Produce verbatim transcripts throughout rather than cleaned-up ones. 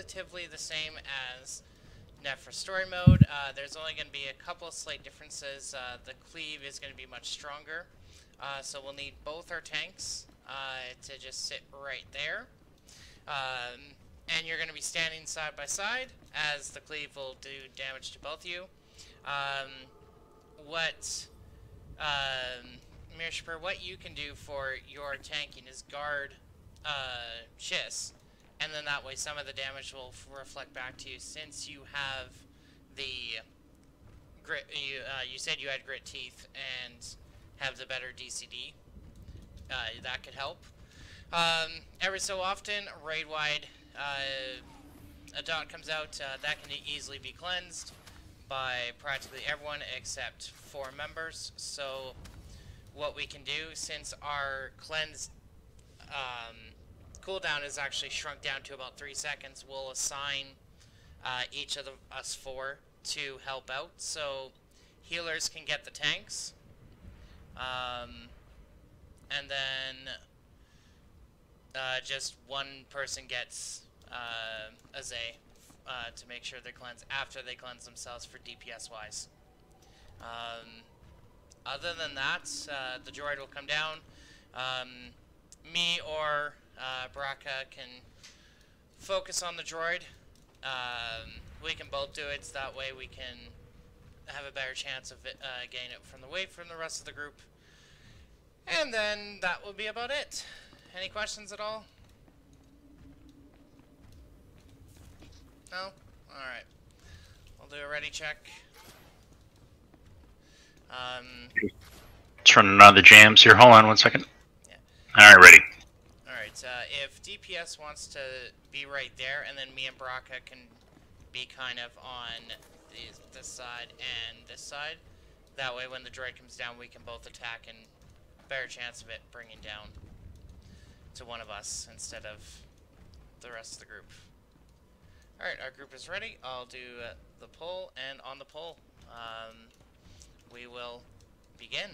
relatively the same as Net for story mode. Uh, there's only going to be a couple of slight differences. Uh, the cleave is going to be much stronger, uh, so we'll need both our tanks uh, to just sit right there. Um, and you're going to be standing side by side as the cleave will do damage to both you. Um, what um, Mir'shupur, what you can do for your tanking is guard uh, Chiss. And then that way some of the damage will f reflect back to you, since you have the grit. You, uh, you said you had grit teeth and have the better D C D. Uh, that could help. Um, every so often, raid-wide, uh, a dot comes out. Uh, that can easily be cleansed by practically everyone except four members. So what we can do, since our cleanse... Um, cooldown is actually shrunk down to about three seconds. We'll assign uh, each of the, us four to help out, so healers can get the tanks, um, and then uh, just one person gets uh, Azea uh, to make sure they're cleansed after they cleanse themselves for D P S wise. Um, other than that, uh, the droid will come down. Um, me or Uh, Baraka can focus on the droid. Um, we can both do it, so that way we can have a better chance of it, uh, getting it from the wave from the rest of the group. And then that will be about it. Any questions at all? No? Alright. I'll do a ready check. Um, Turning on the jams here. Hold on one second. Yeah. Alright, ready. Uh, if D P S wants to be right there, and then me and Baraka can be kind of on these, this side and this side. That way when the droid comes down, we can both attack and better chance of it bringing down to one of us instead of the rest of the group. Alright, our group is ready. I'll do uh, the poll, and on the poll, um, we will begin.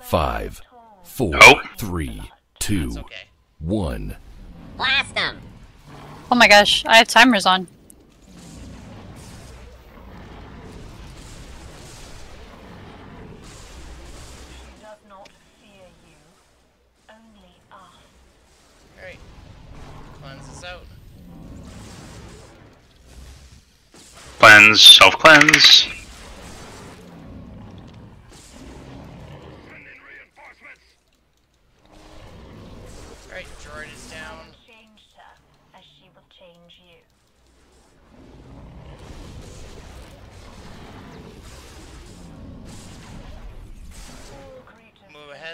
Five, four, nope. three, two... That's okay. One. Blast them! Oh my gosh, I have timers on. She does not fear you, only us. Great. Cleanse us out. Cleanse, self cleanse.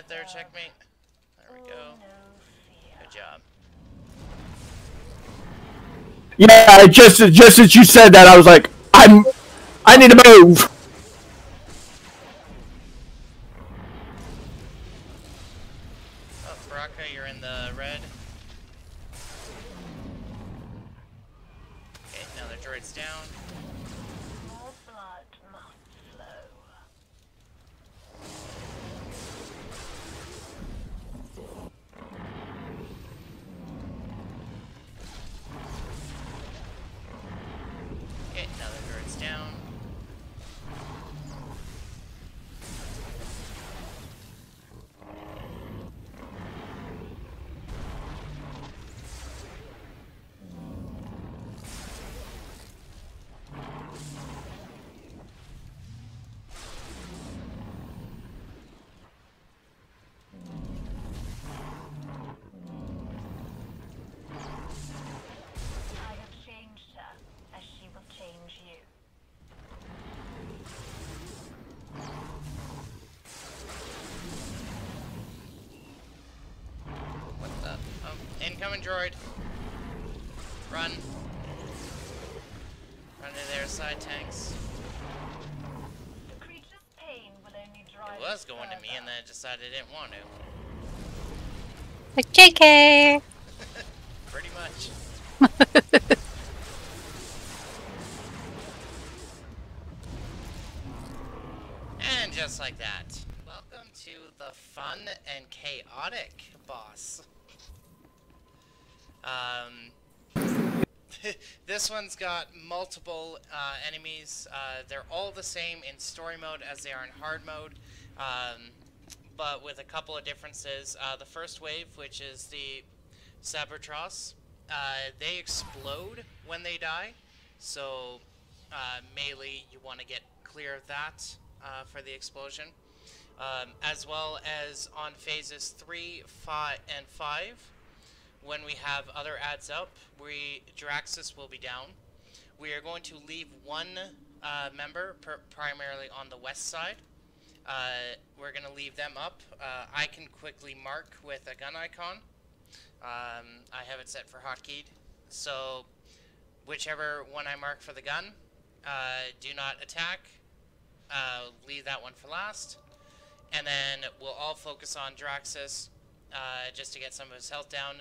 There, checkmate. There we go. Good job. Yeah, just just as you said that, I was like, I'm, I need to move. Oh, Baraka, you're in the red. Okay, now the droid's down. More blood must flow. Down. Incoming droid. Run. Run to their side tanks. The creature's pain will only drive it was going to me and then I decided I didn't want to. Like J K! Pretty much. And just like that. Welcome to the fun and chaotic boss. Um, This one's got multiple uh, enemies. Uh, they're all the same in story mode as they are in hard mode, um, but with a couple of differences. Uh, the first wave, which is the Sabertross, uh, they explode when they die, so uh, melee, you want to get clear of that uh, for the explosion. Um, as well as on phases three, five, and five, when we have other adds up, we Draxus will be down. We are going to leave one uh, member per primarily on the west side. Uh, we're going to leave them up. Uh, I can quickly mark with a gun icon. Um, I have it set for hotkeyed. So whichever one I mark for the gun, uh, do not attack. Uh, leave that one for last. And then we'll all focus on Draxus, uh, just to get some of his health down.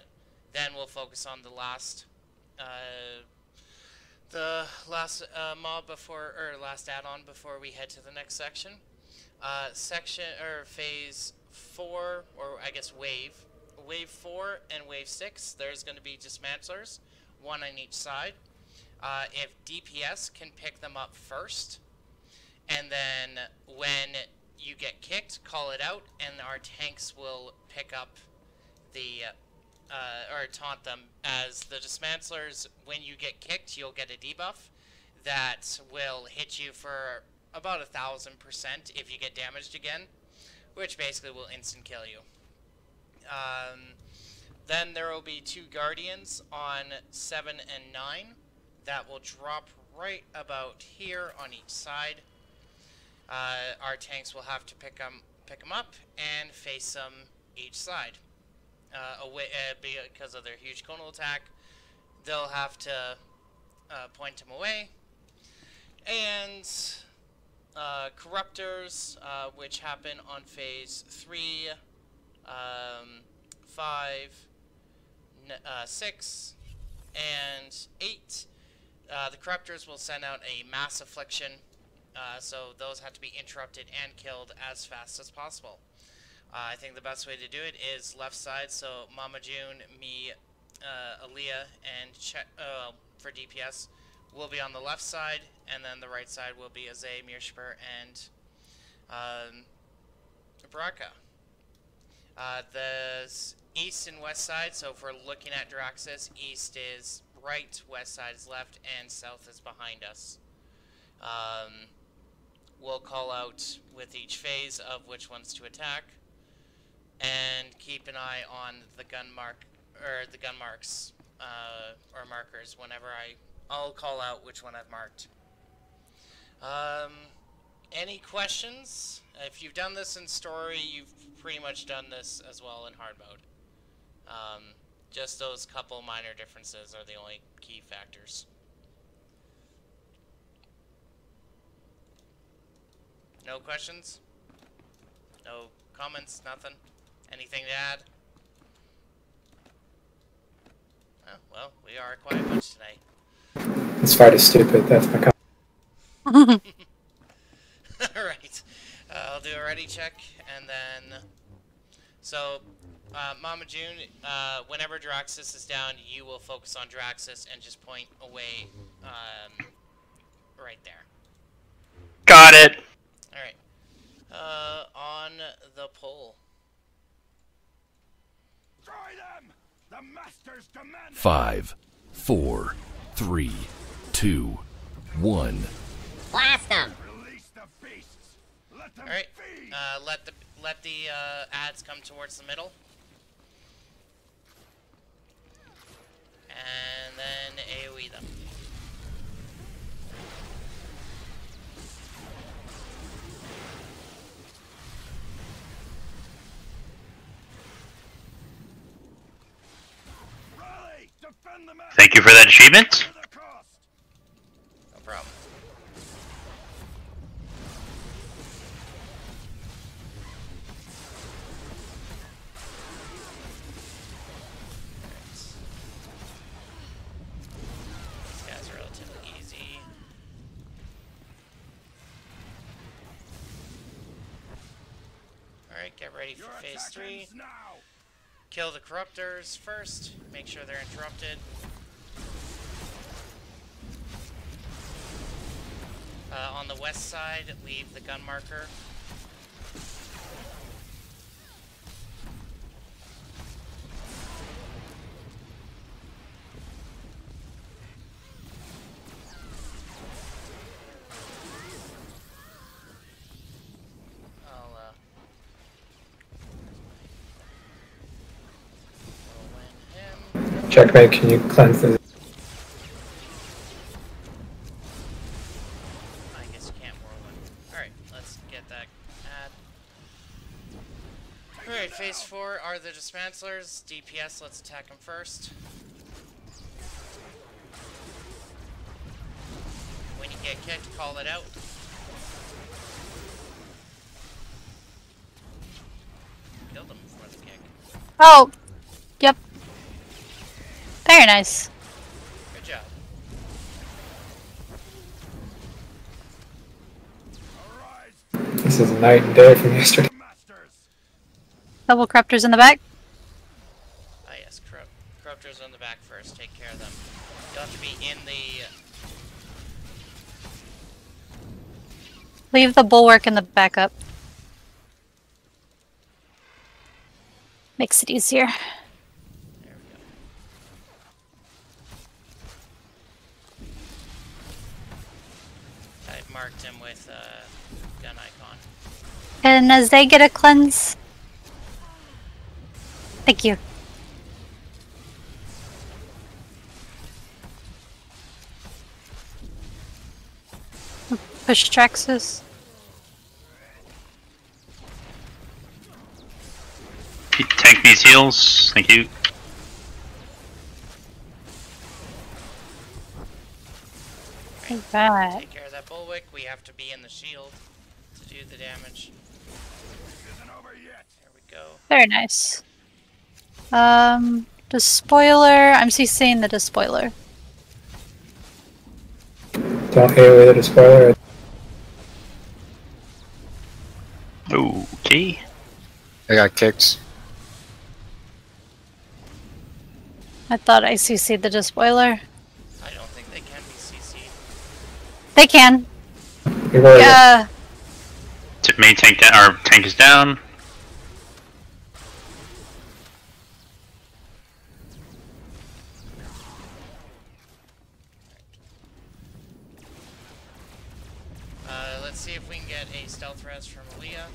Then we'll focus on the last, uh, the last uh, mob before, or last add-on before we head to the next section. Uh, section or phase four, or I guess wave, wave four and wave six. There's going to be dismantlers, one on each side. Uh, if D P S can pick them up first, and then when you get kicked, call it out, and our tanks will pick up the, uh, or taunt them as the dismantlers. When you get kicked, you'll get a debuff that will hit you for about a thousand percent if you get damaged again, which basically will instant kill you. Um, then there will be two Guardians on seven and nine that will drop right about here on each side. Uh, our tanks will have to pick 'em, pick 'em up and face them each side. Uh, away, uh, because of their huge conal attack, they'll have to uh, point them away. And uh, corruptors, uh, which happen on phase three, um, five, uh, six, and eight. Uh, the corruptors will send out a mass affliction. Uh, so those have to be interrupted and killed as fast as possible. Uh, I think the best way to do it is left side, so Mama June, me, uh, Aaliyah, and Ch uh, for D P S will be on the left side, and then the right side will be Azea, Mir'shupur, and um, Baraka. Uh, the east and west side, so if we're looking at Draxus, east is right, west side is left, and south is behind us. Um... We'll call out with each phase of which ones to attack, and keep an eye on the gun mark or the gun marks uh, or markers. Whenever I, I'll call out which one I've marked. Um, any questions? If you've done this in story, you've pretty much done this as well in hard mode. Um, just those couple minor differences are the only key factors. No questions? No comments? Nothing? Anything to add? Oh, well, we are a quiet bunch today. This fight is stupid. That's my comment. Alright. Uh, I'll do a ready check, and then... So, uh, Mama June, uh, whenever Draxus is down, you will focus on Draxus and just point away um, right there. Got it! Alright, uh, on the pole. Destroy them! The master's demand. Five, four, three, two, one. Blast them! Release the beasts! Let them Alright, uh, let the, let the, uh, ads come towards the middle. And then AoE them. Thank you for that achievement. No problem. These guys are relatively easy. Alright, get ready for phase three. Kill the corruptors first, make sure they're interrupted. Uh, on the west side, leave the gun marker. I'll, uh... I'll win him. Checkmate, can you cleanse this? Phase four are the Dismantlers. D P S, let's attack them first. When you get kicked, call it out. Kill them before the kick. Oh! Yep. Very nice. Good job. This is night and day from yesterday. Double corruptors in the back. Ah yes, corrupt corruptors in the back first. Take care of them. You'll have to be in the. Leave the bulwark in the backup. Makes it easier. There we go. I've marked him with a gun icon. And as they get a cleanse. Thank you. Push Draxus. Tank these heals. Thank you. All right. Take care of that bulwark. We have to be in the shield to do the damage. Isn't over yet. There we go. Very nice. Um, despoiler. I'm CCing the despoiler. Don't hit with the despoiler. Okay. I got kicked. I thought I C C'd the despoiler. I don't think they can be C C'd. They can. Yeah. Uh, main tank down. Our tank is down. Let's see if we can get a stealth res from Aaliyah.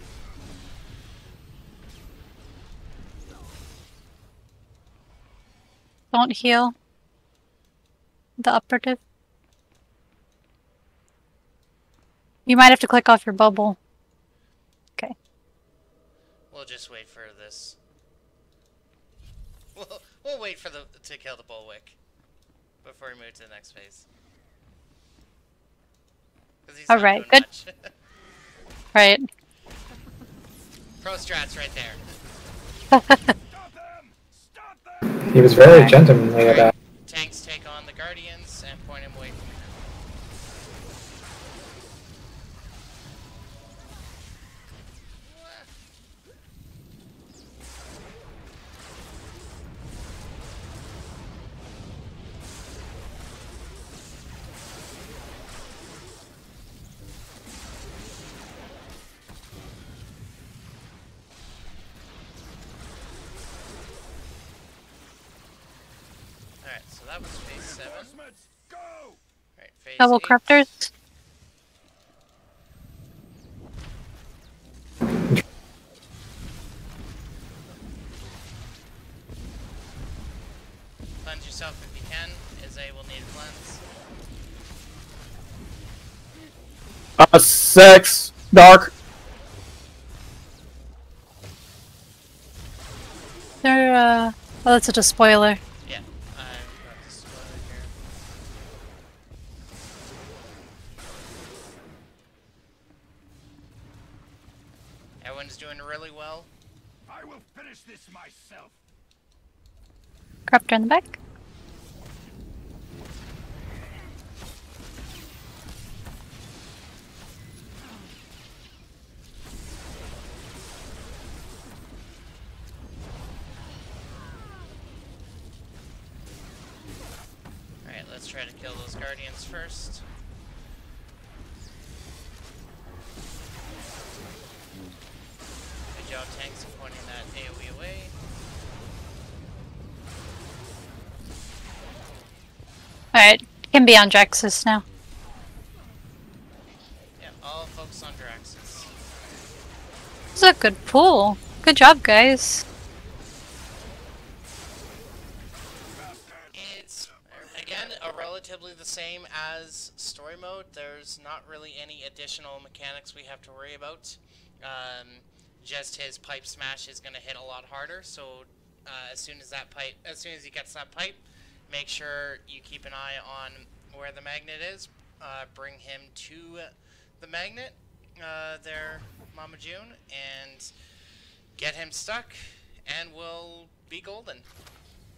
Don't heal the operative. You might have to click off your bubble. Okay. We'll just wait for this. We'll, we'll wait for the to kill the bulwark before we move to the next phase. All right, good. Right. Pro strats right there. Stop them! Stop them! He was very gentlemanly about it. Tanks take on the Guardians and point him away from that was phase seven. Right, phase Double corruptors. Cleanse yourself if you can. Azea will need a cleanse. Uh, six. Dark. They're, uh... Oh, that's such a spoiler. Corruptor in the back. Alright, let's try to kill those Guardians first. out tanks pointing that AoE away. Alright, can be on Draxus now. Yeah, I'll focus on Draxus. This is a good pull. Good job, guys. It's, again, a relatively the same as story mode. There's not really any additional mechanics we have to worry about. Um, just his pipe smash is going to hit a lot harder, so uh, as soon as that pipe, as soon as he gets that pipe, make sure you keep an eye on where the magnet is. Uh, bring him to the magnet, uh, there, Mama June, and get him stuck, and we'll be golden.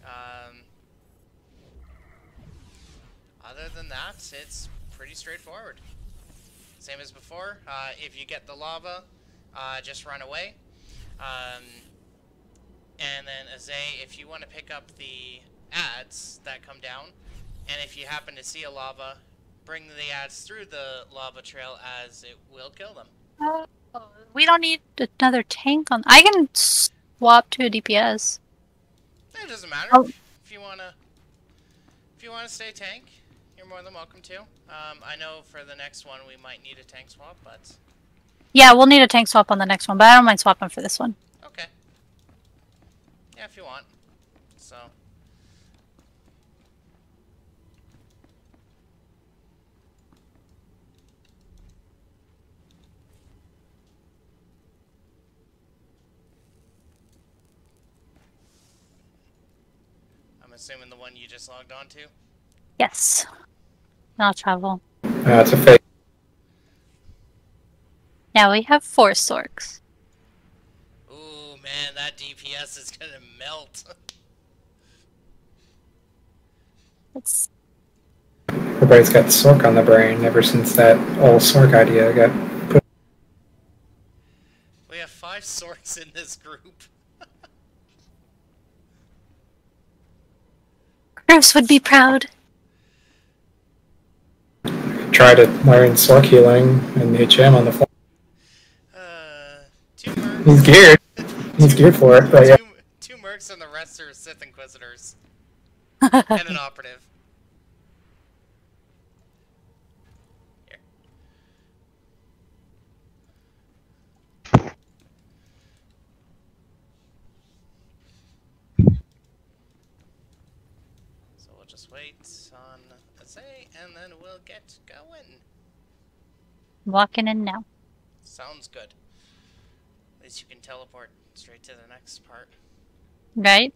Um, other than that, it's pretty straightforward. Same as before. Uh, if you get the lava, uh, just run away. Um, and then Azea, if you want to pick up the ads that come down, and if you happen to see a lava, bring the ads through the lava trail, as it will kill them. Uh, we don't need another tank on. I can swap to a D P S. It doesn't matter. Oh. If you wanna, if you wanna stay tank, you're more than welcome to. Um, I know for the next one we might need a tank swap, but yeah, we'll need a tank swap on the next one. But I don't mind swapping for this one. Okay. Yeah, if you want. So. Assuming the one you just logged on to? Yes. I'll travel. Uh, it's a fake. Now we have four sorks. Ooh, man, that D P S is gonna melt. It's... Everybody's got sork on the brain ever since that old sork idea got put. We have five sorks in this group. Bruce would be proud. Try to learn sork healing in the H M on the floor. Uh, two mercs. He's geared. He's geared for it, but two, yeah. Two mercs and the rest are Sith Inquisitors. And an operative. Here. Wait on Azea, and then we'll get going. Walking in now. Sounds good. At least you can teleport straight to the next part. Right.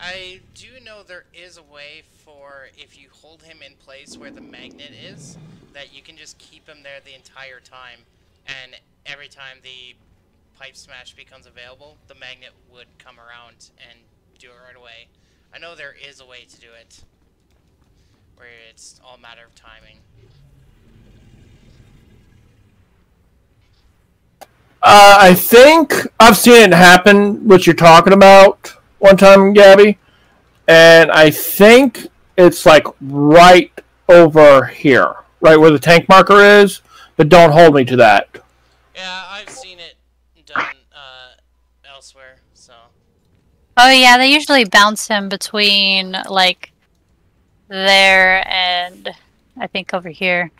I do know there is a way for, if you hold him in place where the magnet is, that you can just keep him there the entire time, and every time the pipe smash becomes available, the magnet would come around and do it right away. I know there is a way to do it, where it's all a matter of timing. Uh, I think I've seen it happen, what you're talking about, one time, Gabbie, and I think it's like right over here, right where the tank marker is, but don't hold me to that. Yeah, I've seen it done uh, elsewhere, so... Oh yeah, they usually bounce him between, like, there and, I think, over here.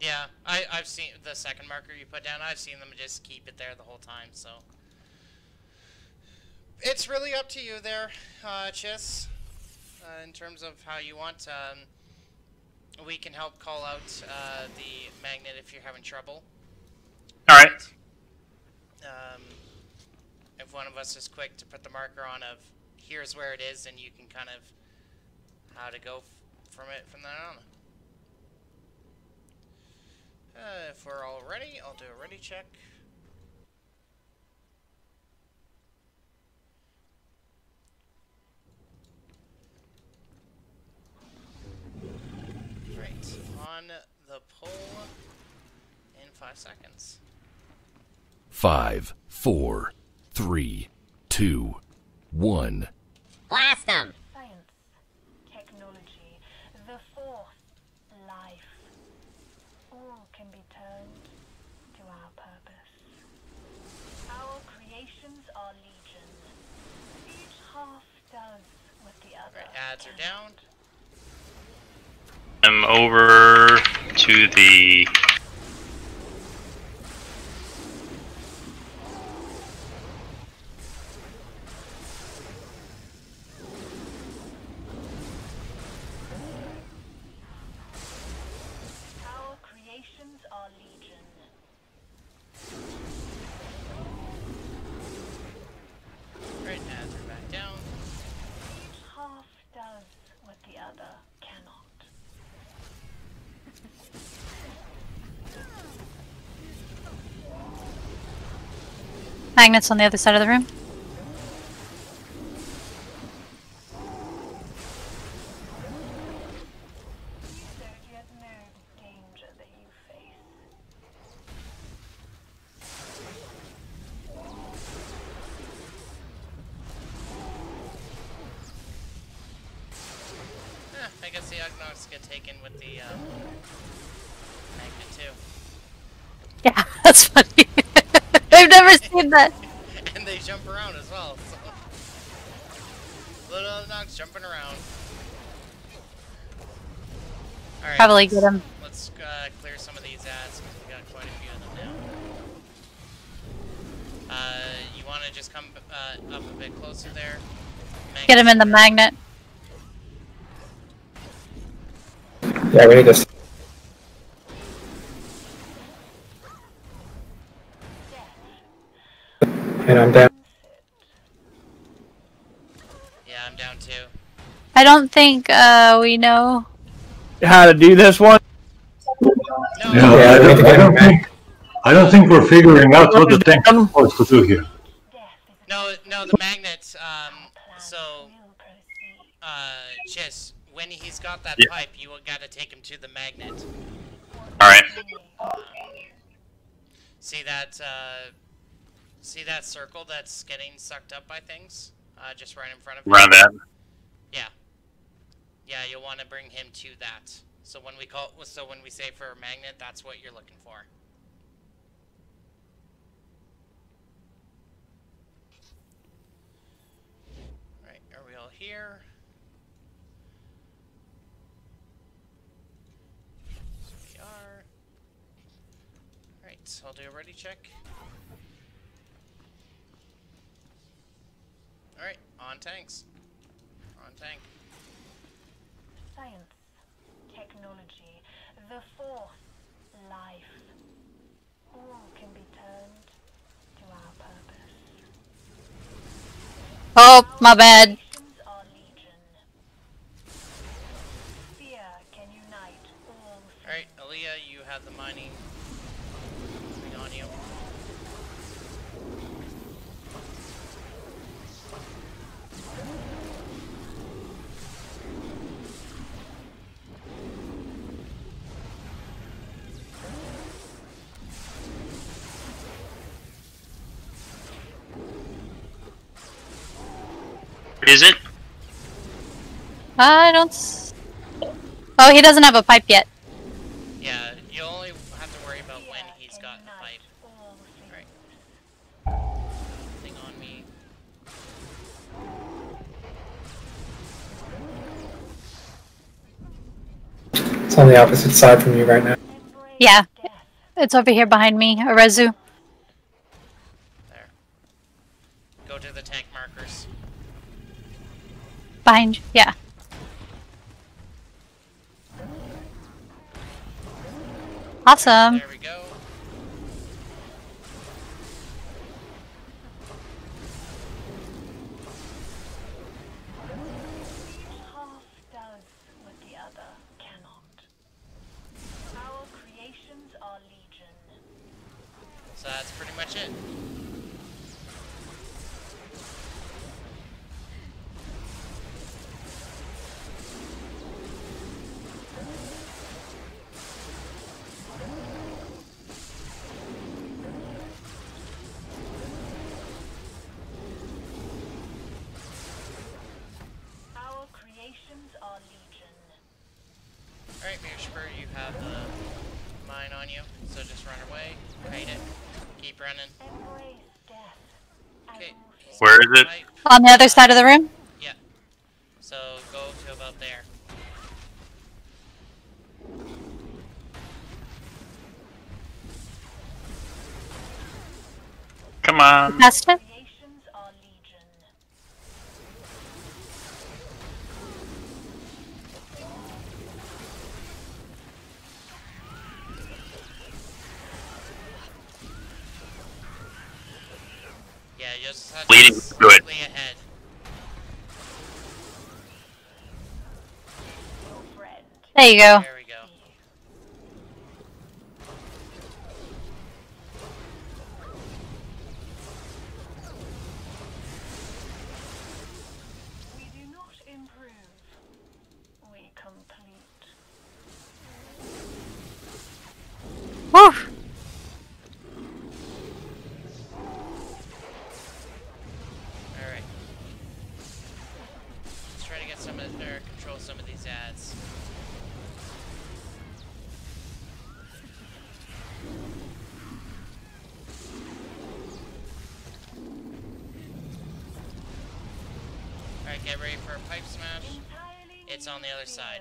Yeah, I, I've seen the second marker you put down, I've seen them just keep it there the whole time, so. It's really up to you there, uh, Chiss, uh, in terms of how you want. Um, we can help call out uh, the magnet if you're having trouble. Alright. Um... If one of us is quick to put the marker on of here's where it is, and you can kind of how to go f from it from there on. Uh, if we're all ready, I'll do a ready check. Right, on the pole in five seconds. Five, four. Three, two, one. Blast them! Science, technology, the force, life. All can be turned to our purpose. Our creations are legion. Each half does what the other. Right, ads are down. I'm over to the magnets on the other side of the room. That. And they jump around as well. So. Little Nox jumping around. All right, probably get them. Let's uh, clear some of these ads because we got quite a few of them now. Uh, you want to just come uh, up a bit closer there? Magnet get them in the magnet. Yeah, we need this. And I'm down. Yeah, I'm down too. I don't think uh, we know how to do this one. No, no yeah, I, don't, I, don't think, I don't think we're figuring out what the tank is supposed to do here. No, no, the magnets. Um, so, uh, Chiss, when he's got that yeah. pipe, you gotta take him to the magnet. All right. Um, see that. Uh, See that circle that's getting sucked up by things? Uh, just right in front of you? Around that? Yeah. Yeah, you'll want to bring him to that. So when we call, so when we say for a magnet, that's what you're looking for. Alright, are we all here? We are. Alright, so I'll do a ready check. Alright, on tanks. On tank. Science, technology, the force, life. All can be turned to our purpose. Oh, my bad. Our fear can unite all. Alright, Aaliyah, you have the mining thing on you. Is it? I don't. S oh, he doesn't have a pipe yet. Yeah, you only have to worry about when he's got the pipe. Alright. Thing on me. It's on the opposite side from you right now. Yeah. It's over here behind me, Orezu. There. Go to the tank markers. Behind you, yeah. Awesome. There we go. Half does what the other cannot. Our creations are legion. So that's pretty much it. Alright, Mir'shupur, you have the mine on you, so just run away, hide it, keep running. Okay. Where is it? On the other side of the room? Yeah. So go to about there. Come on. Past it? Yeah, you just have to leading to it. Ahead. There you go. There we go. We do not improve. We complete. Woof! Some of these ads. Alright, get ready for a pipe smash. It's on the other side.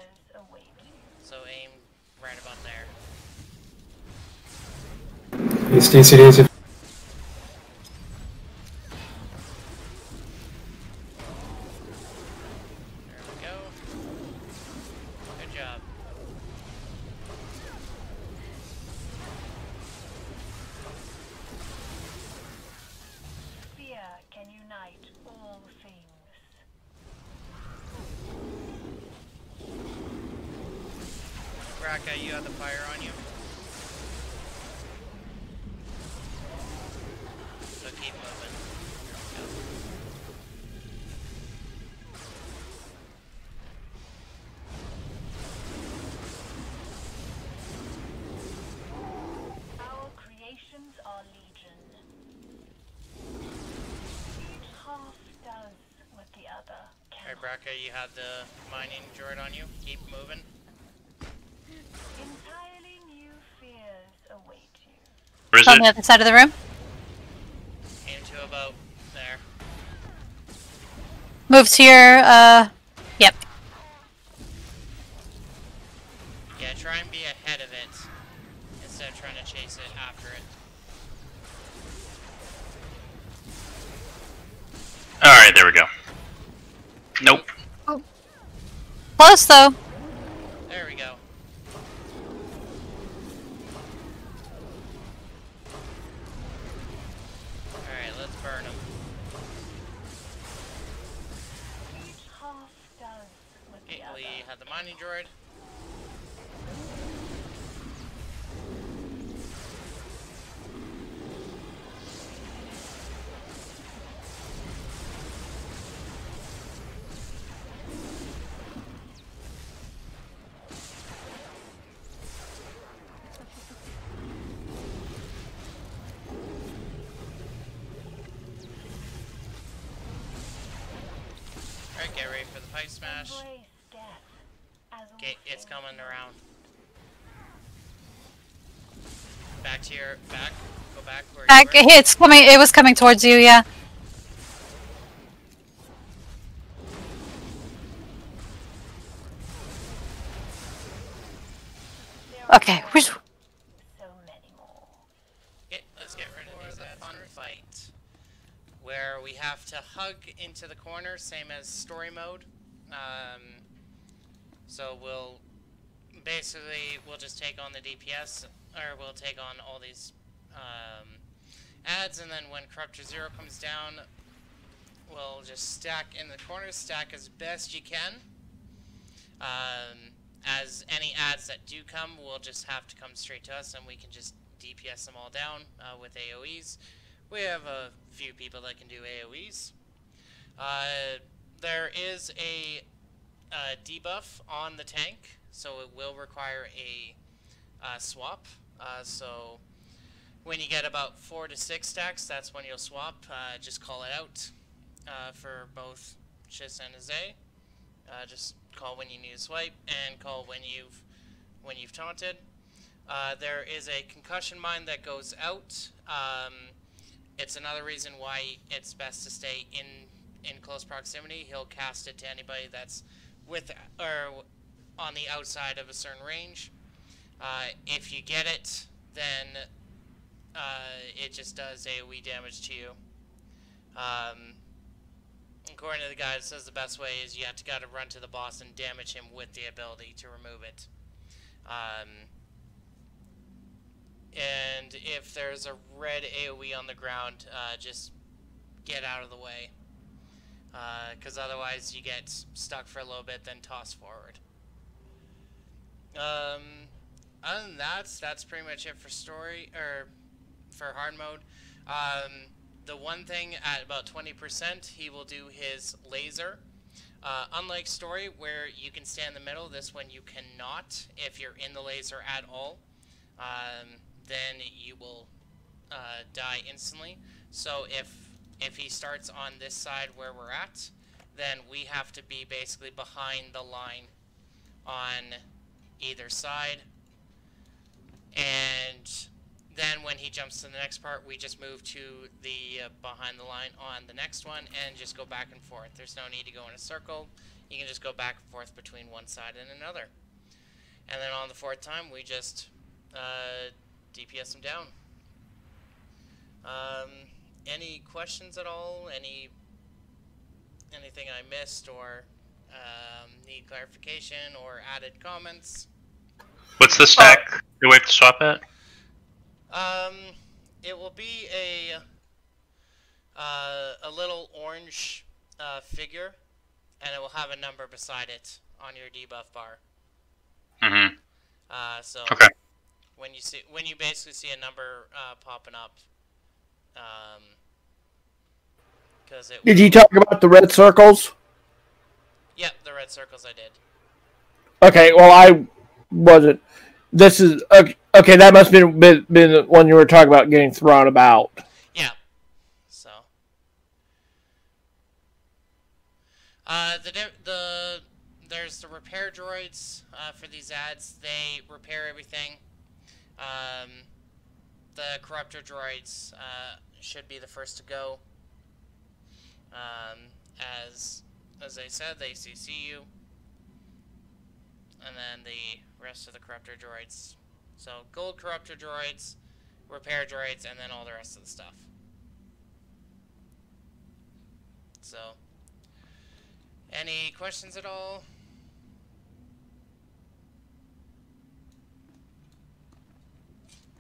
So aim right about there. You stay serious. Baraka, you have the fire on you. So keep moving. Our creations are legion. Each half does what the other can. Alright, Baraka, you have the mining droid on you. Keep moving. Entirely new fears await you. Where is it? On the other side of the room. Aim to about there. Move to your, uh, yep. Yeah, try and be ahead of it instead of trying to chase it after it. Alright, there we go. Nope. Oh. Close though. There we go. Burn him. Okay, Lee had the mining droid. Get ready for the pipe smash. Okay, it's coming around. Back to your back. Go back. Where back. You were. It's coming. It was coming towards you. Yeah. Okay. Where's so many more. Okay, let's get rid of these. That's a fun fight. Where we have to hug into the corner, same as story mode. Um, so we'll basically we'll just take on the D P S, or we'll take on all these um, ads, and then when Corruptor Zero comes down, we'll just stack in the corner, stack as best you can. Um, as any ads that do come, we'll just have to come straight to us, and we can just D P S them all down uh, with A O Es. We have a few people that can do A O Es. Uh, there is a, a debuff on the tank, so it will require a uh, swap. Uh, so when you get about four to six stacks, that's when you'll swap. Uh, just call it out uh, for both Chiss and Azea. Uh, just call when you need to swipe and call when you've when you've taunted. Uh, there is a concussion mine that goes out. Um, it's another reason why it's best to stay in in close proximity. He'll cast it to anybody that's with or on the outside of a certain range. Uh, if you get it, then uh, it just does AoE damage to you. Um, according to the guide, it says the best way is you have to gotta run to the boss and damage him with the ability to remove it. Um, and if there's a red AoE on the ground, uh, just get out of the way, because uh, otherwise you get stuck for a little bit, then toss forward. Um, other than that, that's pretty much it for story or for hard mode. Um, the one thing at about twenty percent, he will do his laser. Uh, unlike story where you can stand in the middle, this one you cannot. If you're in the laser at all, um, then you will uh, die instantly. So if if he starts on this side where we're at, then we have to be basically behind the line on either side, and then when he jumps to the next part, we just move to the uh, behind the line on the next one and just go back and forth. There's no need to go in a circle. You can just go back and forth between one side and another. And then on the fourth time, we just uh, D P S him down. Um, any questions at all? Any anything I missed or um, need clarification or added comments? What's the stack? Oh. Do we have to swap it? Um, it will be a uh, a little orange uh, figure, and it will have a number beside it on your debuff bar. Mm-hmm. Uh, so okay. When you see when you basically see a number uh, popping up, um, because it. Did you talk about the red circles? Yep, the red circles I did. Okay. Well, I wasn't. This is okay. Okay, that must have been, been the one you were talking about getting thrown about. Yeah. So, uh, the the there's the repair droids uh, for these ads. They repair everything. Um, the corruptor droids uh, should be the first to go. Um, as as I said, they C C you, and then the rest of the corruptor droids. So, gold corruptor droids, repair droids, and then all the rest of the stuff. So, any questions at all?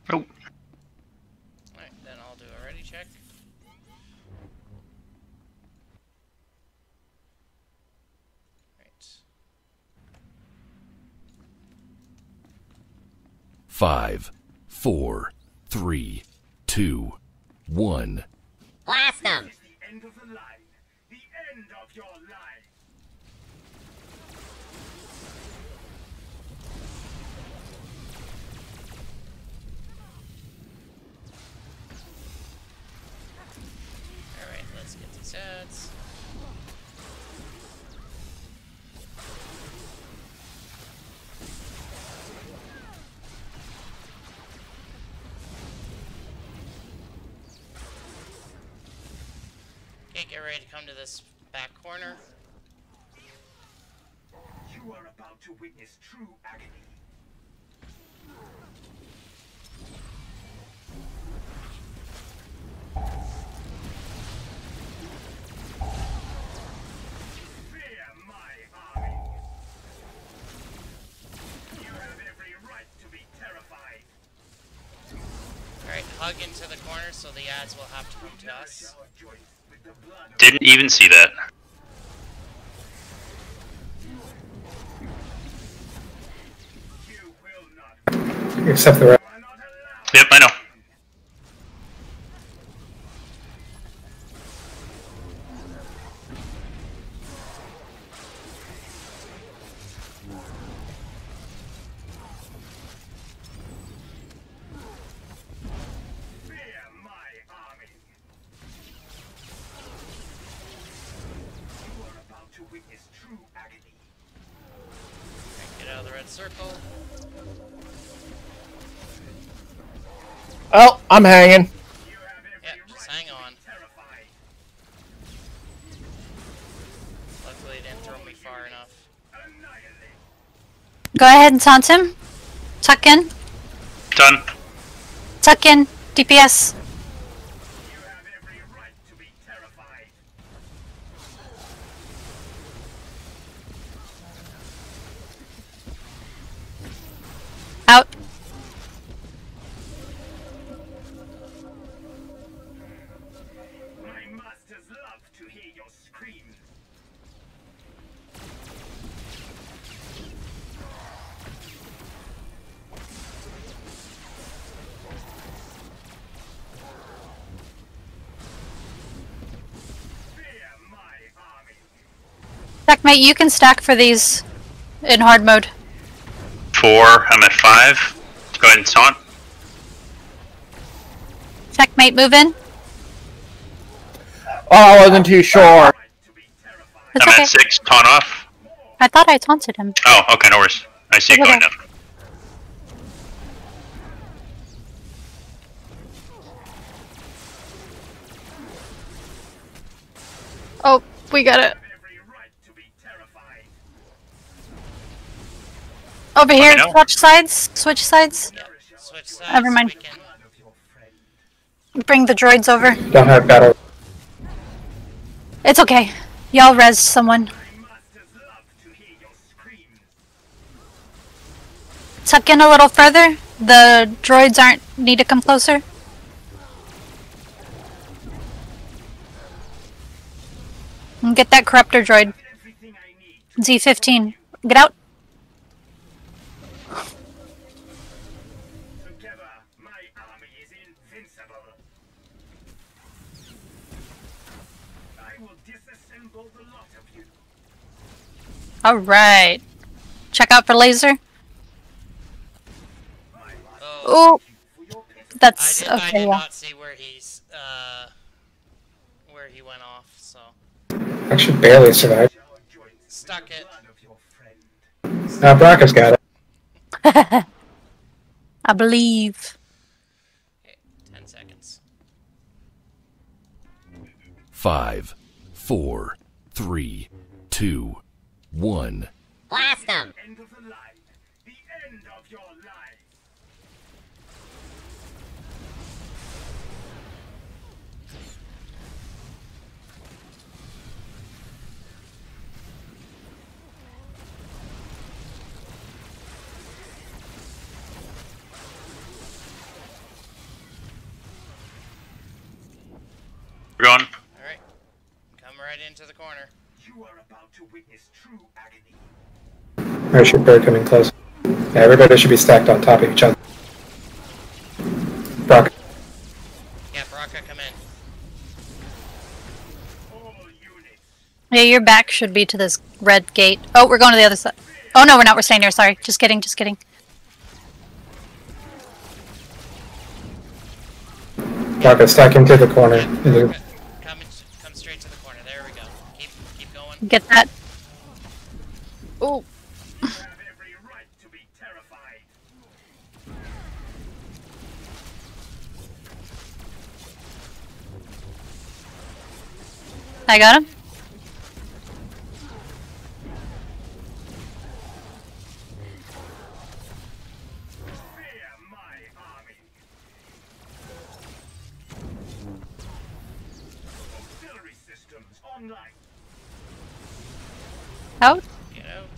Nope. Alright, then I'll do a ready check. Five, four, three, two, one. Blast them! The end of the line. The end of your line. All right, let's get these ads. Okay, get ready to come to this back corner. You are about to witness true agony. Fear my army. You have every right to be terrified. Alright, hug into the corner so the ads will have to come to us. Didn't even see that. Except the. Yep, I know. Circle. Oh, I'm hanging. Yeah, just hang on. Luckily, it didn't throw me far enough. Go ahead and taunt him. Tuck in. Done. Tuck in. D P S. Out. My masters love to hear your scream. Fear my army. Checkmate, you can stack for these in hard mode. Four, I'm at five. Go ahead and taunt. Checkmate, move in. Oh, I wasn't too sure. That's I'm okay. at six, taunt off. I thought I taunted him. Oh, okay, no worries. I see it okay. going up. Oh, we got it. Over here, switch sides. Switch sides. Yeah, switch sides. Never mind. Can... Bring the droids over. Don't have battle. It's okay. Y'all res someone. Tuck in a little further. The droids aren't need to come closer. And get that corruptor droid. Z fifteen. Get out. All right, check out for laser. Oh, Ooh. that's I did, okay. I did yeah. not see where he's uh, where he went off. So actually, barely survived. Stuck it. Now Baraka's got it. I believe. Okay, ten seconds. Five, four, three, two. One. Blast him! End of the line. The end of your life. We're on. All right. Come right into the corner. You are about to witness true agony. Mir'shupur coming close. Yeah, everybody should be stacked on top of each other. Baraka. Yeah, Baraka, come in. All units. Yeah, your back should be to this red gate. Oh, we're going to the other side. Oh no, we're not. We're staying here. Sorry. Just kidding. Just kidding. Baraka, stack him to the corner. Okay. Get that. Oh. You have every right to be terrified. I got him. Out. Get out.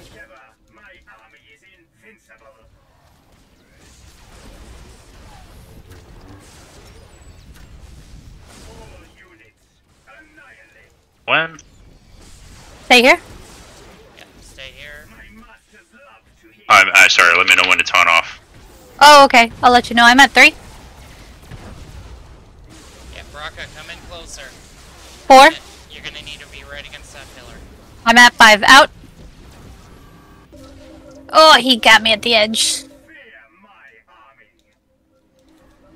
Together, my army is invincible. All units, annihilate. When? Stay here. Yeah, stay here. My masters love to hear. I'm, I'm sorry. Let me know when to turn off. Oh, okay. I'll let you know. I'm at three. Baraka, come in closer. Four. You're gonna need to be right against that pillar. I'm at five. Out. Oh, he got me at the edge. Fear my army.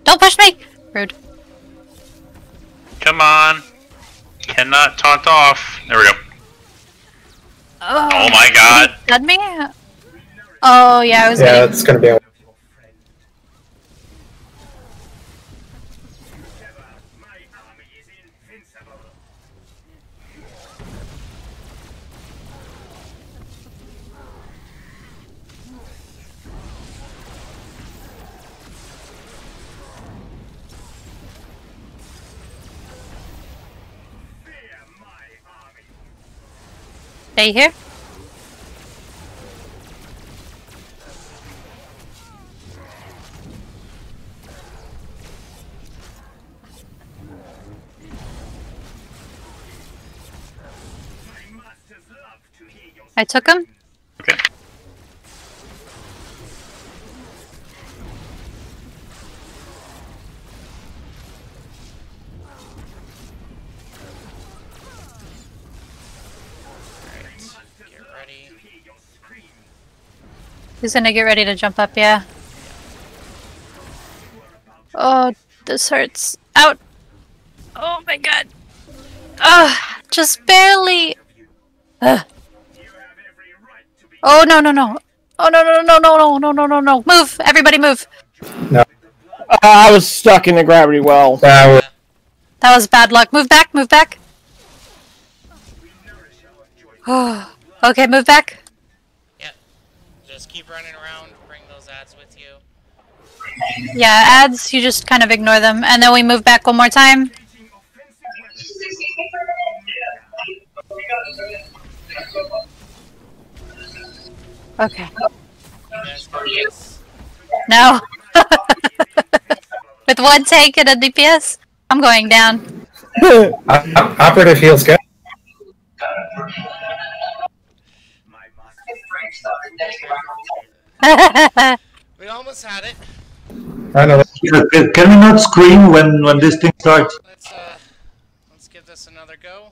Don't push me! Rude. Come on. Cannot taunt off. There we go. Oh, oh my god. He got me? Oh, yeah, I was Yeah, it's getting... gonna be... Stay here. I took him. Okay. He's gonna get ready to jump up, yeah. Oh, this hurts. Out! Oh my god! Ugh! Just barely! Ugh. Oh no no no! Oh no no no no no no no no! Move! Everybody move! No. I was stuck in the gravity well. That was, that was bad luck. Move back! Move back! Oh. Okay, move back! Just keep running around, bring those ads with you. Yeah, ads, you just kind of ignore them. And then we move back one more time. Okay. No. With one tank and a D P S, I'm going down. Operative heals good. We almost had it. I know. Can we not scream when when this thing starts? Let's uh, let's give this another go.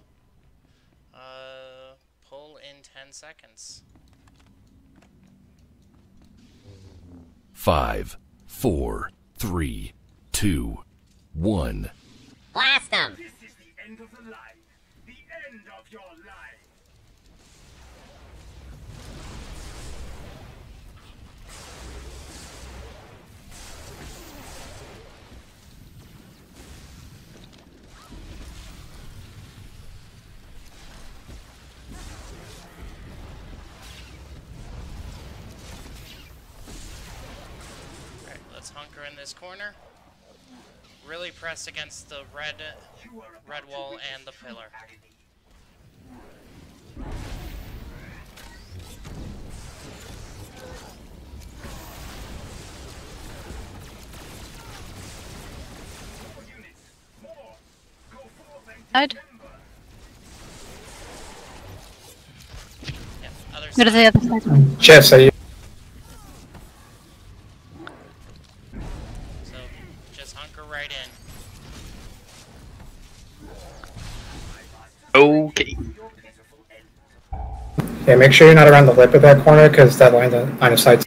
Uh, pull in ten seconds. Five, four, three, two, one. Blast them! This is the end of the line. The end of your life. Hunker in this corner. Really press against the red red wall and the pillar. I'd... Yeah, other side. Go to the other side. Chess, are you? Okay. Yeah, make sure you're not around the lip of that corner, because that line, the line of sight.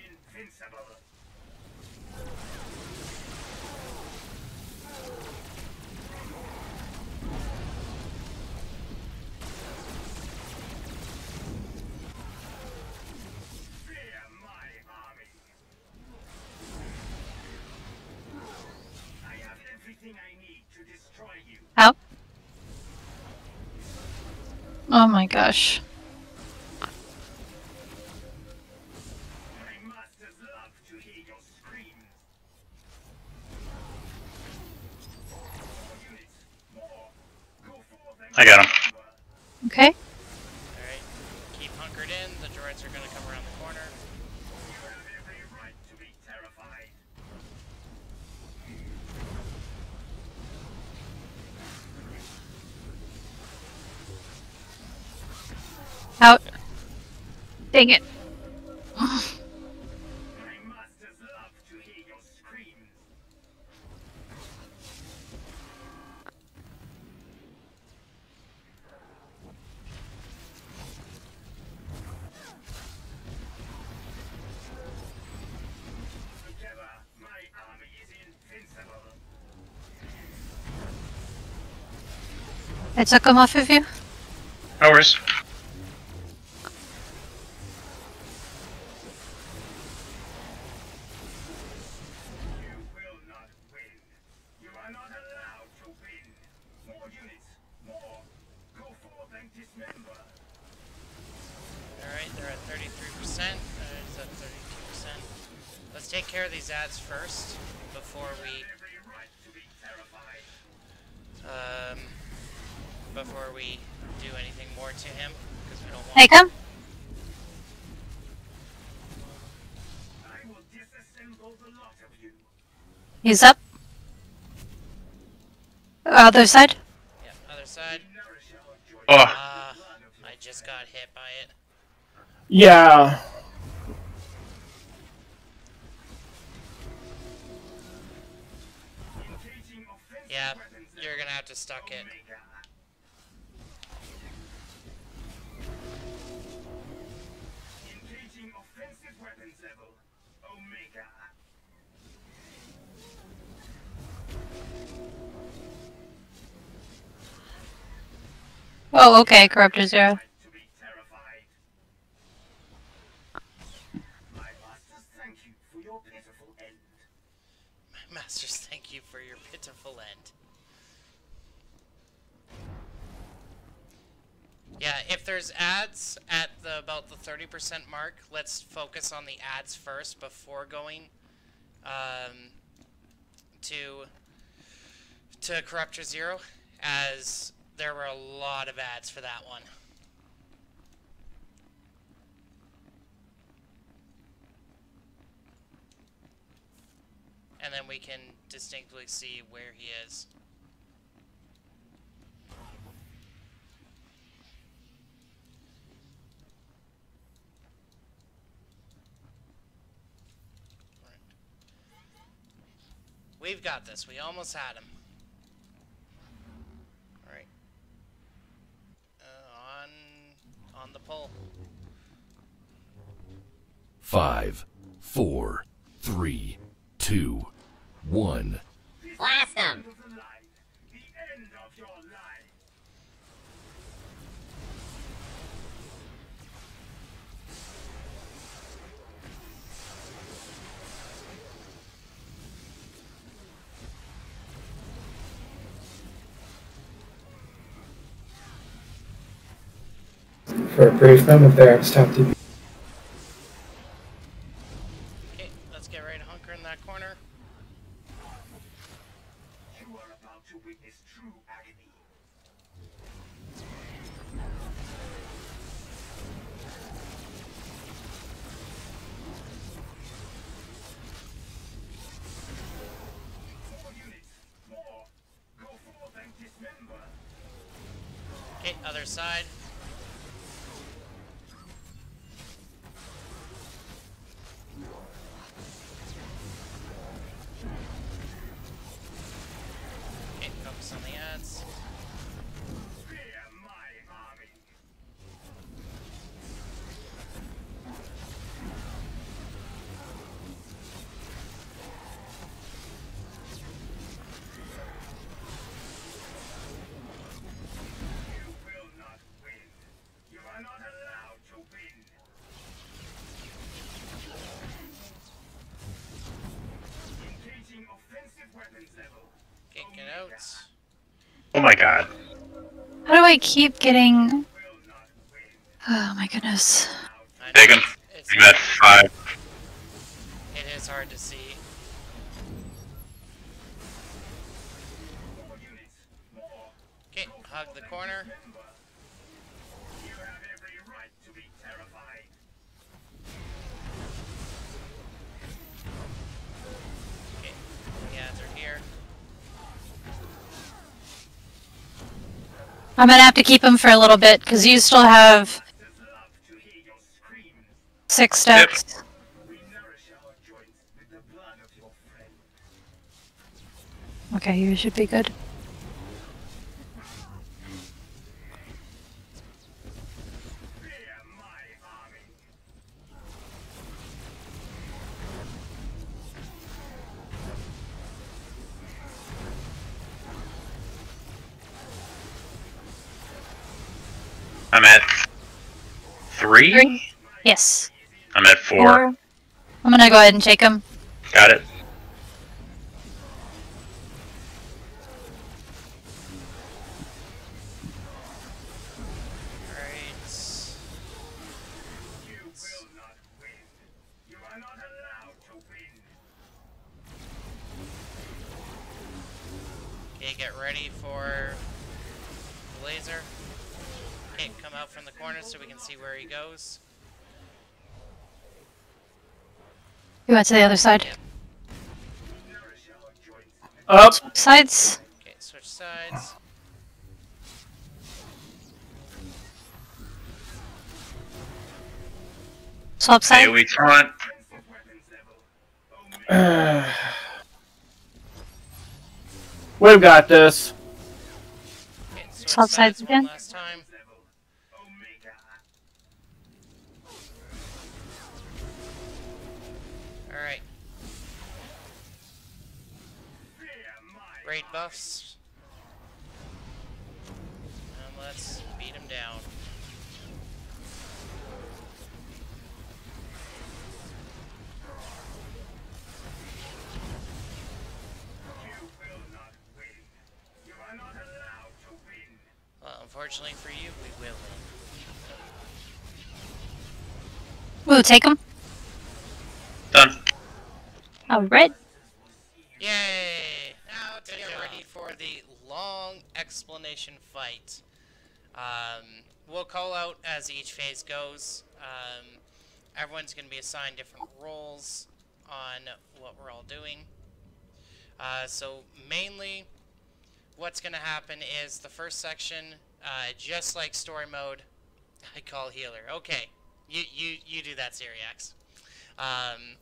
Oh my gosh. My masters love to hear your screams. I got him. Okay. Alright, keep hunkered in. The droids are gonna come around the corner. You have every right to be terrified. Out. Dang it. My masters love to hear your screams. Together, my army is invincible. I took him off of you. No worries. Alright, they're at thirty-three percent. It's at thirty-two percent. Let's take care of these ads first before we um before we do anything more to him, because we don't want Hey, come. I will disassemble the lot of you. He's up. Other side? Yeah, other side. Oh. Uh, I just got hit by it. Yeah. Yeah, you're gonna have to stuck it. Engaging offensive weapons level Omega. Oh, okay, Corruptor Zero. Masters, thank you for your pitiful end. Yeah, if there's ads at the about the thirty percent mark, let's focus on the ads first before going um, to to Corruptor Zero, as there were a lot of ads for that one. And then we can distinctly see where he is. Right. We've got this. We almost had him. Alright. Uh, on, on the pole. Five, four, three, two, one. Blast him! For a brief moment there, I stopped you. Okay, let's get ready to hunker in that corner. You are about to witness true agony. Four units, more. Go forth and dismember. Okay, other side. On the ads. Fear my army. You will not win. You are not allowed to win. Engaging offensive weapons level. Kicking out. Oh my god. How do I keep getting... Oh my goodness. Taken. That's five. It is hard to see. Okay, hug the corner. You have every right to be terrified. Okay, yeah, they're here. I'm gonna have to keep him for a little bit, because you still have six steps. Yep. Okay, you should be good. I'm at three? three? Yes. I'm at four. four. I'm gonna go ahead and take him. Got it. Okay, get ready for the laser. Okay, come out from the corner so we can see where he goes. He went to the other side. Yep. Up! Switch sides. Okay, switch sides. Swap side. Here we taunt. We've got this. Okay, swap sides, sides again. Last time. Alright. Raid buffs. And let's beat him down. Unfortunately for you, we will. Ooh, take him. Done. Alright. Yay! Now to get ready for the long explanation fight. Um, we'll call out as each phase goes. Um, everyone's going to be assigned different roles on what we're all doing. Uh, so, mainly, what's going to happen is the first section... Uh, just like story mode, I call healer. Okay, you you you do that, Syriax. Um,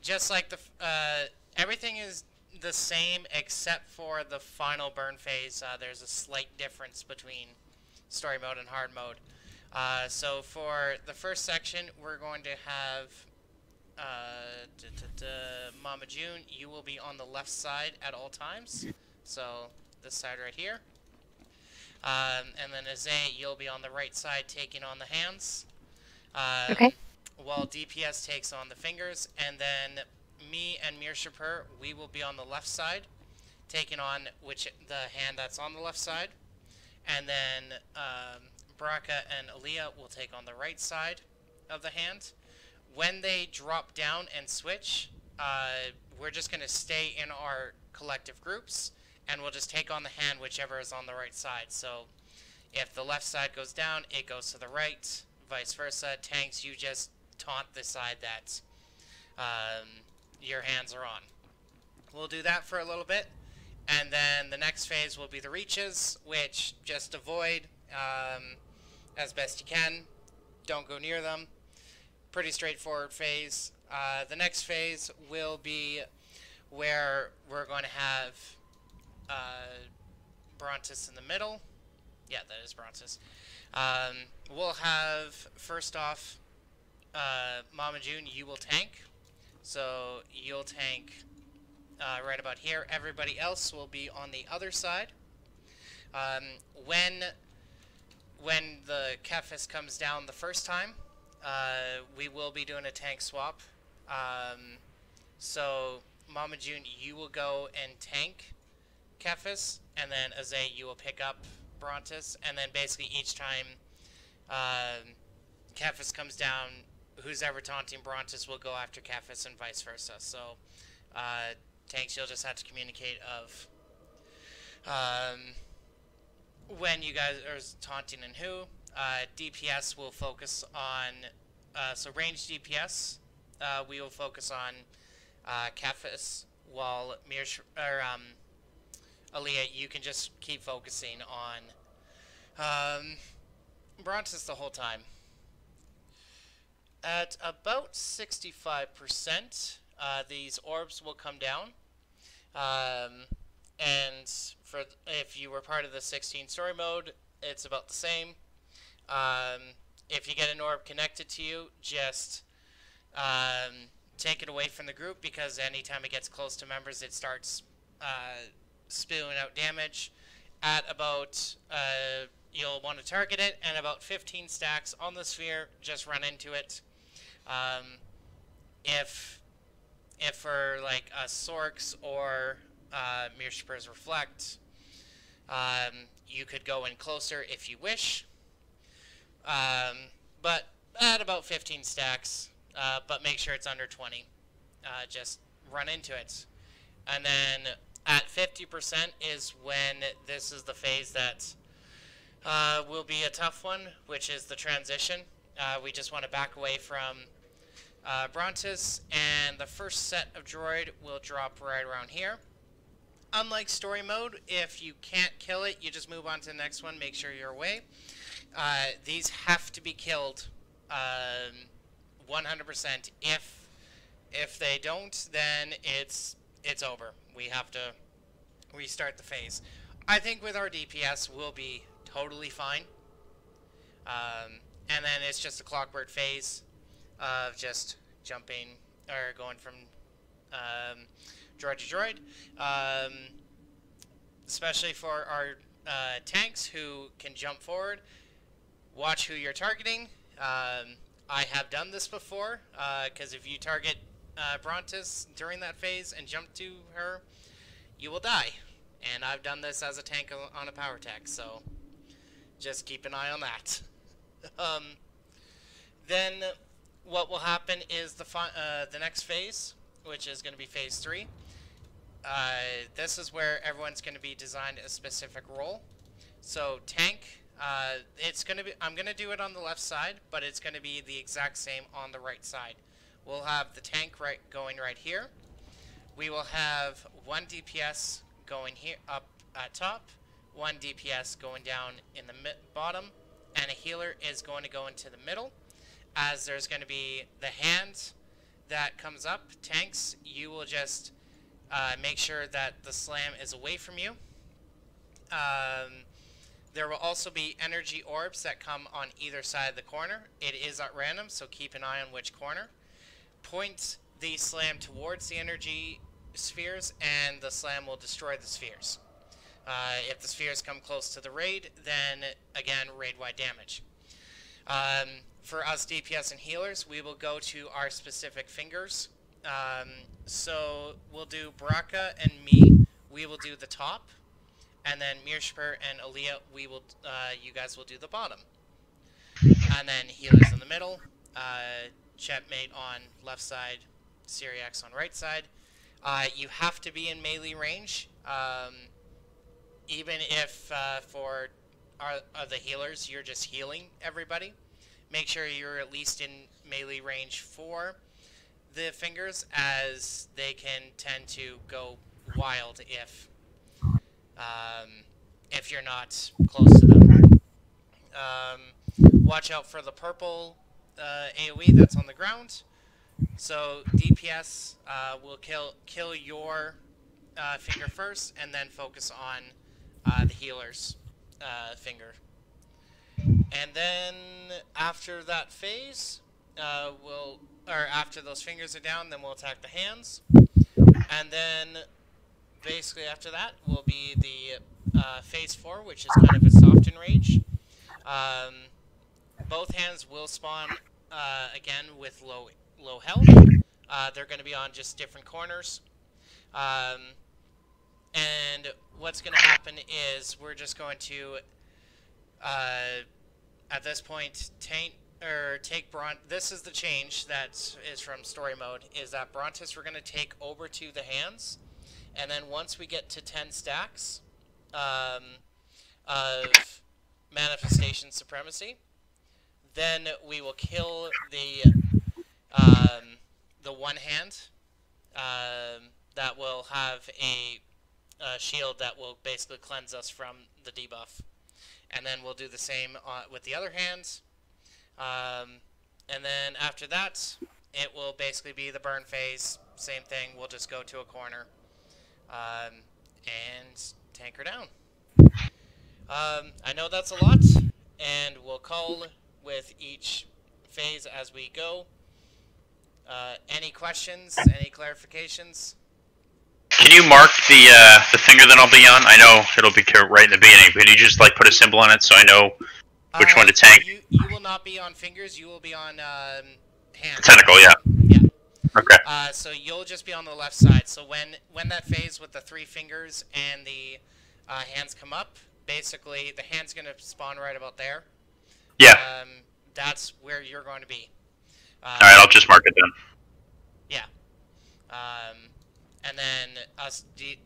just like the uh, everything is the same except for the final burn phase. Uh, there's a slight difference between story mode and hard mode. Uh, so for the first section, we're going to have uh, da, da, da, Mama June. You will be on the left side at all times. So this side right here. Um, and then Azea, you'll be on the right side taking on the hands. Um, okay. While D P S takes on the fingers. And then me and Mir'shupur, we will be on the left side, taking on which the hand that's on the left side. And then um, Baraka and Aaliyah will take on the right side of the hand. When they drop down and switch, uh, we're just going to stay in our collective groups. And we'll just take on the hand whichever is on the right side. So if the left side goes down, it goes to the right, vice versa. Tanks, you just taunt the side that um, your hands are on. We'll do that for a little bit. And then the next phase will be the reaches, which just avoid um, as best you can. Don't go near them. Pretty straightforward phase. Uh, the next phase will be where we're going to have... Uh, Brontes in the middle. Yeah, that is Brontes. Um, we'll have, first off, uh, Mama June, you will tank. So you'll tank uh, right about here. Everybody else will be on the other side. Um, when when the Kephess comes down the first time, uh, we will be doing a tank swap. Um, so Mama June, you will go and tank Kephess, and then Azea, you will pick up Brontes, and then basically each time uh, Kephess comes down, who's ever taunting Brontes will go after Kephess and vice versa. So uh, tanks, you'll just have to communicate of um, when you guys are taunting and who. uh, D P S will focus on uh, so ranged D P S uh, we will focus on uh, Kephess, while Mirsh or um Aaliyah, you can just keep focusing on um, Brontes the whole time. At about sixty-five percent, uh, these orbs will come down. Um, and for if you were part of the sixteen story mode, it's about the same. Um, if you get an orb connected to you, just um, take it away from the group, because anytime it gets close to members, it starts... Uh, spewing out damage. At about uh, you'll want to target it, and about fifteen stacks on the sphere, just run into it. Um, if if for like a Sork's or uh, Mirshupur's Reflect, um, you could go in closer if you wish. Um, but at about fifteen stacks, uh, but make sure it's under twenty. Uh, just run into it, and then At fifty percent is when this is the phase that uh, will be a tough one, which is the transition. Uh, we just want to back away from uh, Brontes, and the first set of droid will drop right around here. Unlike story mode, if you can't kill it, you just move on to the next one, make sure you're away. Uh, these have to be killed one hundred percent. If if they don't, then it's it's over. We have to restart the phase. I think with our D P S, we'll be totally fine. Um, and then it's just a clockwork phase of just jumping or going from um, droid to droid. Um, especially for our uh, tanks who can jump forward. Watch who you're targeting. Um, I have done this before, because uh, if you target uh, Brontes during that phase and jump to her, you will die. And I've done this as a tank on a power tech, so just keep an eye on that. um, then what will happen is the, uh, the next phase, which is going to be phase three. Uh, this is where everyone's going to be designed a specific role. So tank, uh, it's going to be, I'm going to do it on the left side, but it's going to be the exact same on the right side. We'll have the tank right going right here. We will have one D P S going here up at top, one D P S going down in the mid bottom, and a healer is going to go into the middle, as there's going to be the hand that comes up. Tanks, you will just uh, make sure that the slam is away from you. Um, there will also be energy orbs that come on either side of the corner. It is at random, so keep an eye on which corner. Point the slam towards the energy spheres, and the slam will destroy the spheres. Uh, if the spheres come close to the raid, then again, raid-wide damage. Um, for us D P S and healers, we will go to our specific fingers. Um, so we'll do Baraka and me. We will do the top, and then Mir'shupur and Aaliyah. We will. Uh, you guys will do the bottom, and then healers in the middle. Uh, Chetmate on left side, Syriax on right side. Uh, you have to be in melee range, um, even if uh, for our, uh, the healers you're just healing everybody. Make sure you're at least in melee range for the fingers, as they can tend to go wild if um, if you're not close to them. Um, watch out for the purple uh, A O E that's on the ground. So D P S uh, will kill kill your uh, finger first, and then focus on uh, the healer's uh, finger. And then after that phase, uh, we'll or after those fingers are down, then we'll attack the hands. And then basically after that will be the uh, phase four, which is kind of a soft enrage. Um, both hands will spawn uh, again with low. low health. Uh, they're going to be on just different corners. Um, and what's going to happen is we're just going to, uh, at this point, taint, or take Brontes. This is the change that is from story mode, is that Brontes we're going to take over to the hands. And then once we get to ten stacks um, of Manifestation Supremacy, then we will kill the Um, the one hand um, that will have a, a shield that will basically cleanse us from the debuff. And then we'll do the same uh, with the other hand. Um, and then after that, it will basically be the burn phase. Same thing, we'll just go to a corner um, and tank her down. Um, I know that's a lot, and we'll call with each phase as we go. Uh, any questions? Any clarifications? Can you mark the uh, the finger that I'll be on? I know it'll be right in the beginning, but you just like put a symbol on it so I know which uh, one to tank. You, you will not be on fingers. You will be on um, hands. Tentacle, yeah. Yeah. Okay. Uh, so you'll just be on the left side. So when when that phase with the three fingers and the uh, hands come up, basically the hand's gonna spawn right about there. Yeah. Um, that's where you're going to be. Um, All right, I'll just mark it down. Yeah. Um, and then us D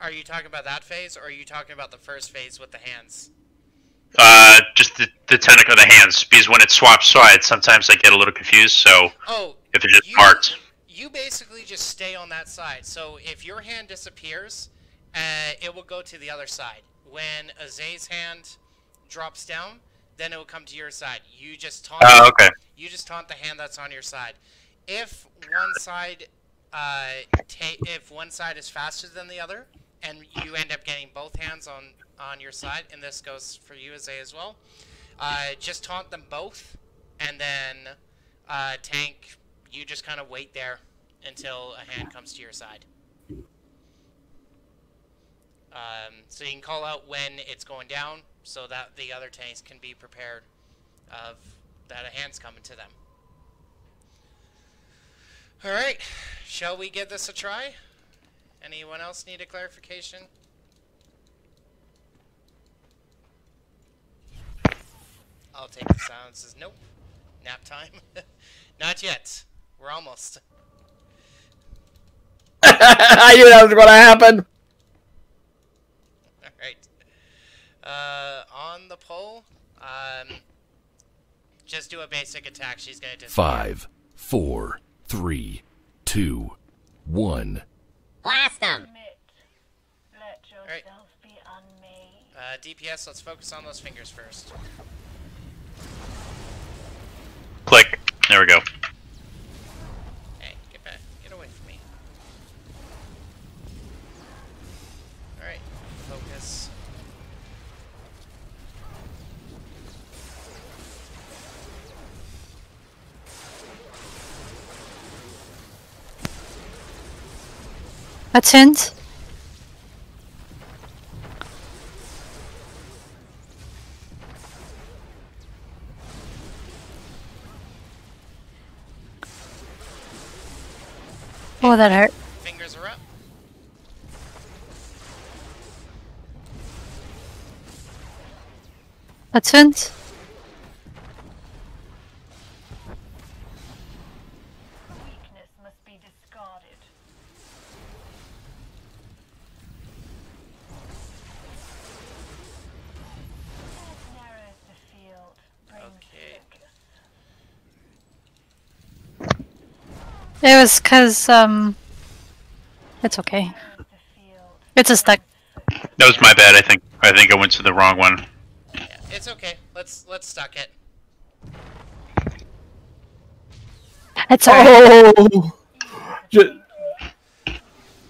Are you talking about that phase, or are you talking about the first phase with the hands? Uh, just the, the tentacle of the hands, because when it swaps sides, sometimes I get a little confused, so oh, if it's just marked. You basically just stay on that side, so if your hand disappears, uh, it will go to the other side. When Azea's hand drops down, then it will come to your side. You just taunt, oh, okay. you just taunt the hand that's on your side. If one side, uh, ta- if one side is faster than the other, and you end up getting both hands on, on your side, and this goes for you, Azea, as well, uh, just taunt them both, and then uh, tank, you just kind of wait there until a hand comes to your side. Um, so you can call out when it's going down, so that the other tanks can be prepared of that a hand's coming to them. Alright, shall we give this a try? Anyone else need a clarification? I'll take the sound. Says nope. Nap time? Not yet. We're almost. I knew that was going to happen. All right. Uh, on the poll, um, just do a basic attack. She's going to disappear. Five, four, three, two, one. Blast them! Let yourself right. be unmade. Uh, D P S, let's focus on those fingers first. Click. There we go. Hey, get back. Get away from me. Alright, focus. Attend. Oh, that hurt. Fingers are up. Attend. It was because, um, it's okay. It's a stack. That was my bad, I think. I think I went to the wrong one. Yeah, it's okay. Let's, let's stack it. It's alright. Oh! Just,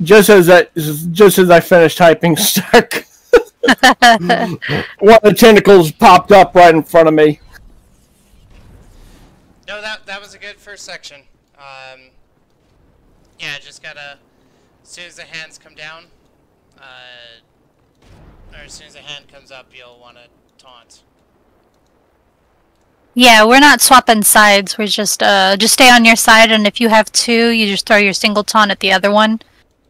just as I, just as I finished typing stack, one of the tentacles popped up right in front of me. No, that, that was a good first section. Um, yeah, just gotta, as soon as the hands come down, uh, or as soon as the hand comes up, you'll want to taunt. Yeah, we're not swapping sides, we're just, uh, just stay on your side, and if you have two, you just throw your single taunt at the other one,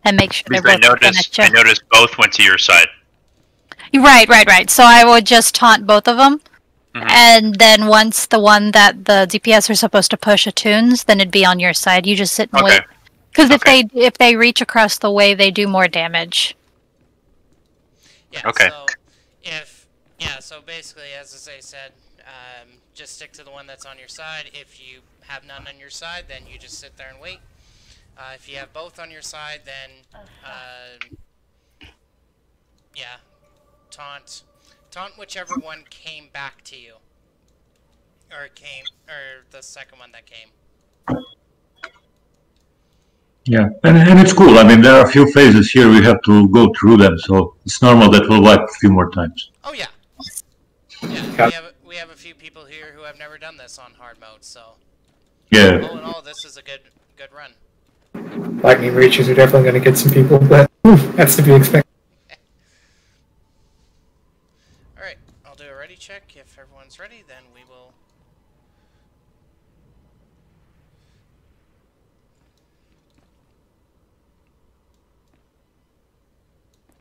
and make sure they're both looking at you. I noticed both went to your side. Right, right, right, so I would just taunt both of them. Mm-hmm. And then once the one that the D P S are supposed to push attunes, then it'd be on your side. You just sit and okay. wait. Because if okay. they if they reach across the way, they do more damage. Yeah. Okay. So if yeah, so basically, as Azea said, um, just stick to the one that's on your side. If you have none on your side, then you just sit there and wait. Uh, if you have both on your side, then uh, yeah, taunt. Taunt whichever one came back to you, or came, or the second one that came. Yeah, and, and it's cool. I mean, there are a few phases here. We have to go through them, so it's normal that we'll wipe a few more times. Oh yeah, yeah. We have we have a few people here who have never done this on hard mode, so yeah. All in all, this is a good good run. Lightning reaches are definitely going to get some people, but that's to be expected. Check if everyone's ready, then we will.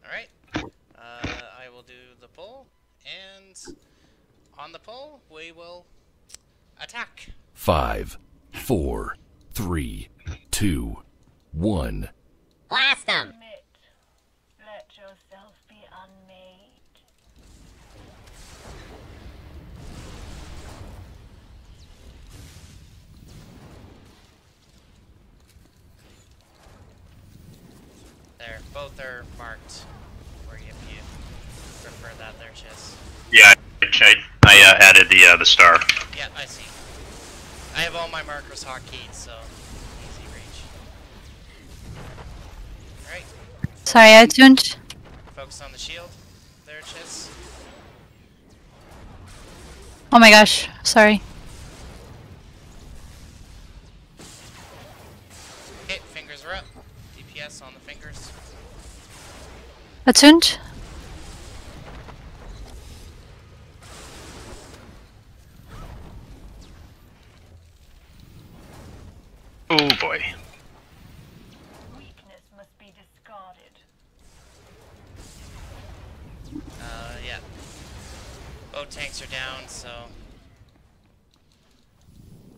All right, uh, I will do the poll, and on the poll we will attack. Five, four, three, two, one. Blast them! Let both are marked, or if you prefer that, they're just... Yeah, I, I uh, added the, uh, the star. Yeah, I see. I have all my markers hotkeyed, so easy reach. Alright. Sorry, I tuned. Focus on the shield there, Chiss. Oh my gosh, sorry. Okay, fingers are up. D P S on the fingers. Attuned. Oh boy. Weakness must be discarded. Uh, yeah. Both tanks are down, so.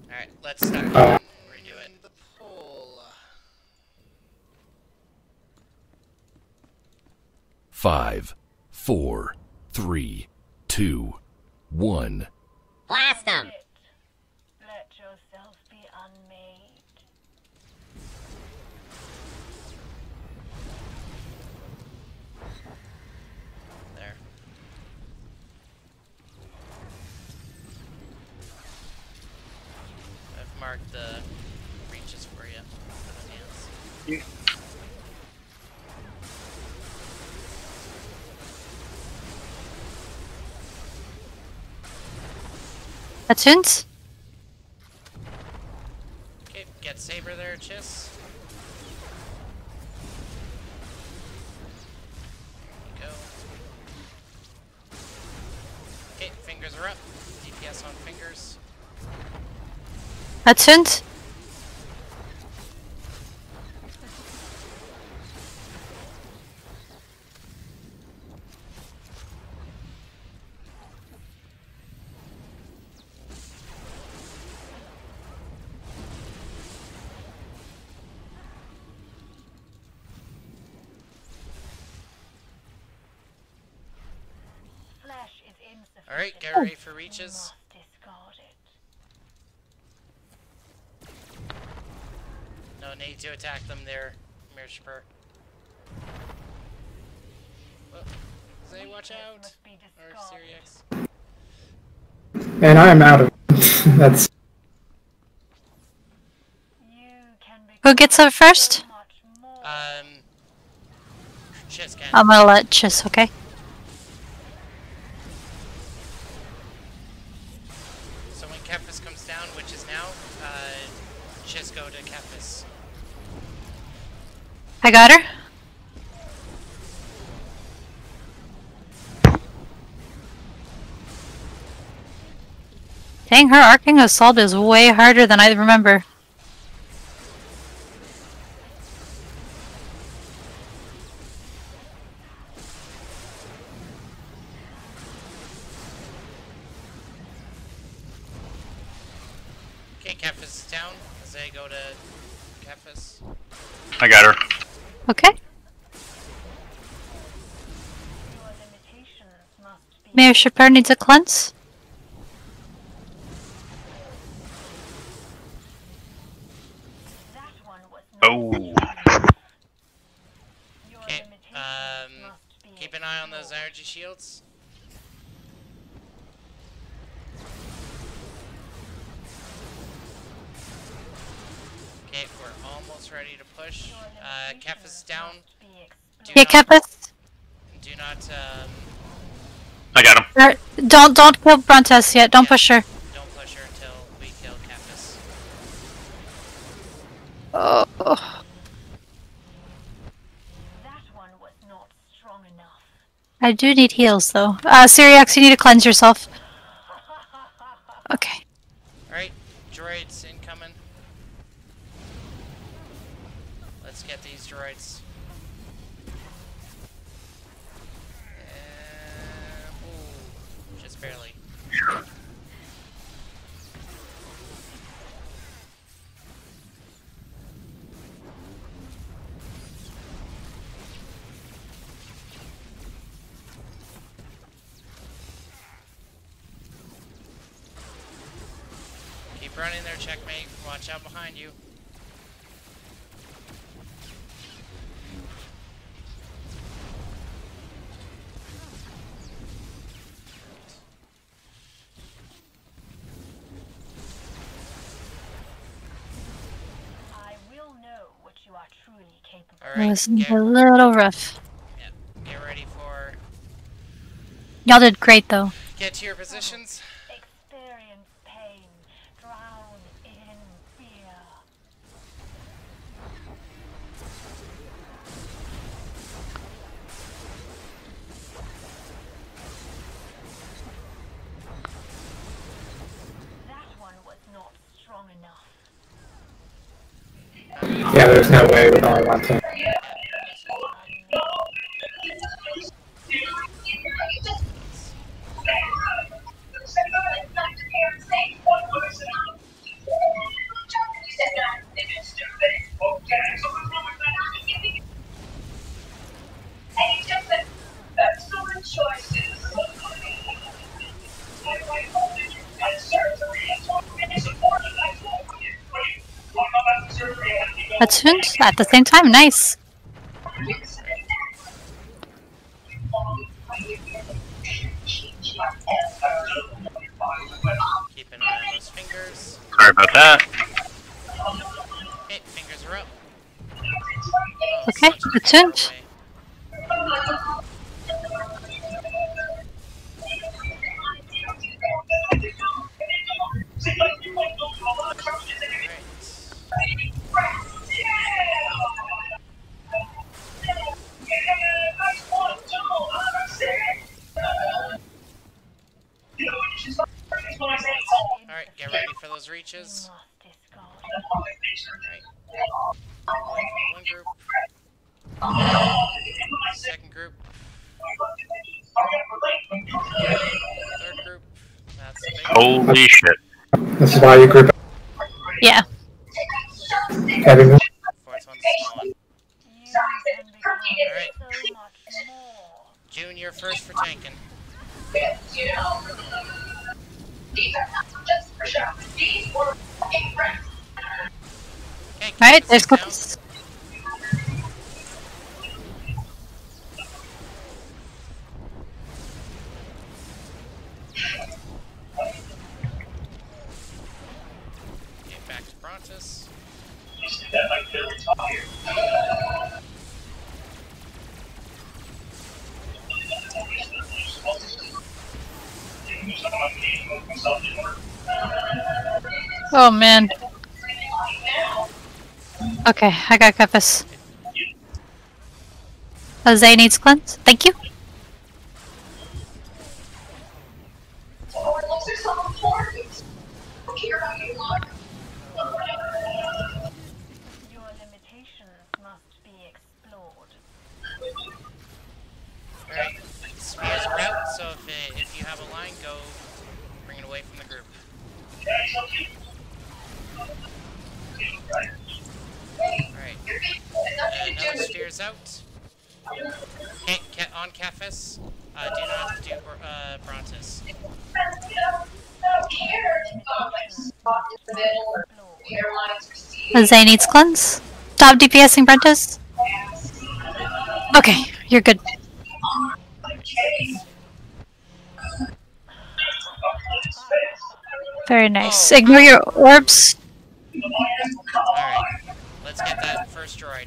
Alright, let's start. Uh. Redo it. The poll. Five, four, three, two, one. Blast them! Mark the reaches for you. For the dance. That's hint. Okay, get Saber there, Chiss. There you go. Okay, fingers are up. D P S on fingers. Attuned. All right, get ready for reaches. No need to attack them there, Mir'shupur. Well, Zay, watch out! Or Syriax. And I am out of. That's. Who gets up first? Um. Chiss can. I'm gonna let Chiss, okay? So when Kephess comes down, which is now, uh, Chiss go to Kephess. I got her. Dang, her arcing assault is way harder than I remember. Okay, Kephess is down. Azea go to Kephess. I got her. Okay. Mir'shupur needs a cleanse. Oh. Okay, um, keep an eye on those energy shields. Okay, we're almost ready to push. Uh, Kephess down. Do yeah, Kephess. Do not, um... I got him. Er, don't, don't kill Brontes yet, don't yeah, push her. Don't push her until we kill Kephess. Oh. That one was not strong enough. I do need heals, though. Uh, Syriax, you need to cleanse yourself. Okay. Alright, droids incoming. Let's get these droids. Uh, ooh, just barely. Keep running there, checkmate. Watch out behind you. are truly capable. All right, was get... a little rough. Yep. Get ready for. Y'all did great though. Get to your positions. Experience pain, drown in fear. That one was not strong enough. Yeah, there's no way with only one team. Attuned at the same time, nice. Keep an eye on those fingers. Sorry about that. Okay, fingers are up. Okay, attuned. Reaches. One group. Second group. Third group. That's the big Holy one. Shit. This is why you group. Yeah. Everyone. Fourth one's small. Alright. June, you're first for tanking. Alright, there's clips. Get back to Brontes. You see that like they're retired. Oh man. Okay, I got Kephess. Azea needs cleanse. Thank you. Your limitations must be explored. Alright, Spear's route, so if, it, if you have a line, go bring it away from the group. Alright, uh, another sphere's out. Hey, on Kephess, uh, do not do uh, Brontes. Azea needs cleanse. Stop DPSing Brontes. Okay, you're good. Very nice. Oh. Ignore your orbs. Alright, let's get that first droid.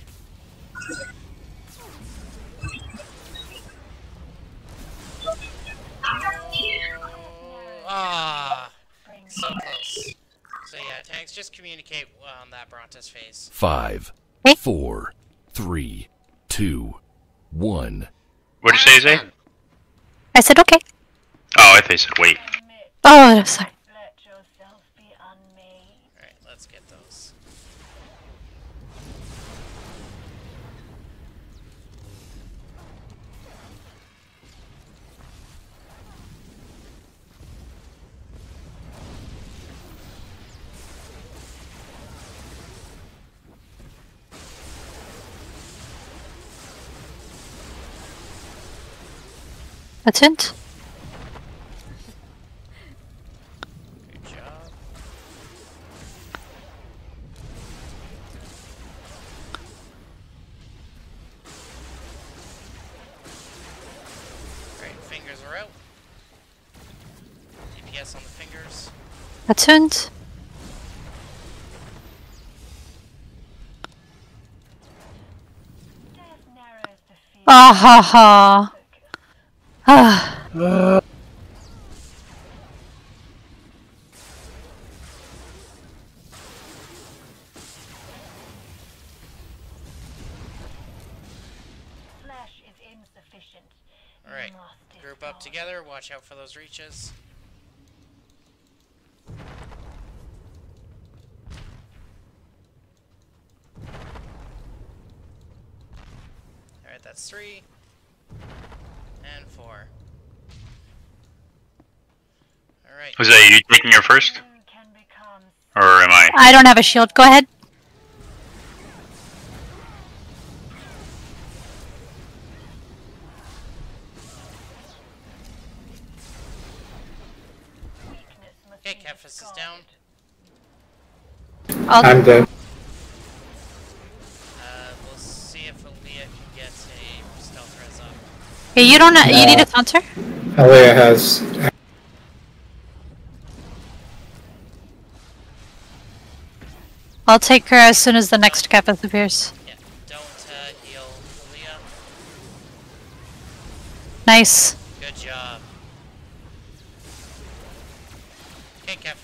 Ah, oh, so close. So yeah, tanks, just communicate on that Brontes phase. Five, four, three, two, one. What did you say, Zay? I said okay. Oh, I thought you said wait. Oh, I'm sorry. Attuned. Good job. Great, fingers are out. D P S on the fingers. Attuned. Ah ha ha. Ah. Uh. Alright, group up together, watch out for those reaches. Alright, that's three. And four. Alright. Was that you taking your first? Or am I? I don't have a shield, go ahead. Okay, Kephess is down. I'll I'm dead. Uh, we'll see if Aaliyah can get a stealth res up. Hey, you don't. Uh, you need a counter? Aaliyah has. I'll take her as soon as the next Kephess appears. Yeah, don't uh, heal Aaliyah. Nice. Good job.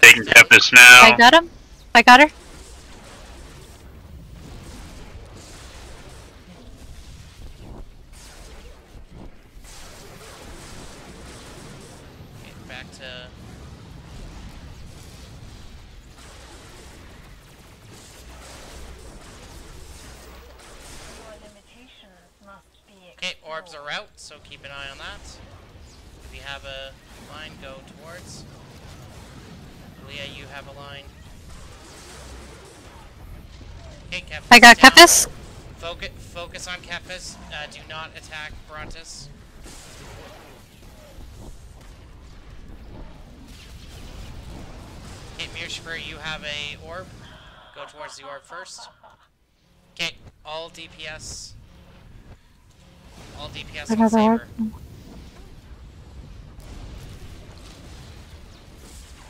Taking Kephess now. I got him. I got her. Get back to. Okay, orbs are out, so keep an eye on that. If you have a line, go towards. Yeah, you have a line. Okay, Kephess. I got Kephess. Focus, focus on Kephess. Uh, do not attack Brontes. Okay, Mir'shupur, you have a orb. Go towards the orb first. Okay, all D P S. All D P S on Saber.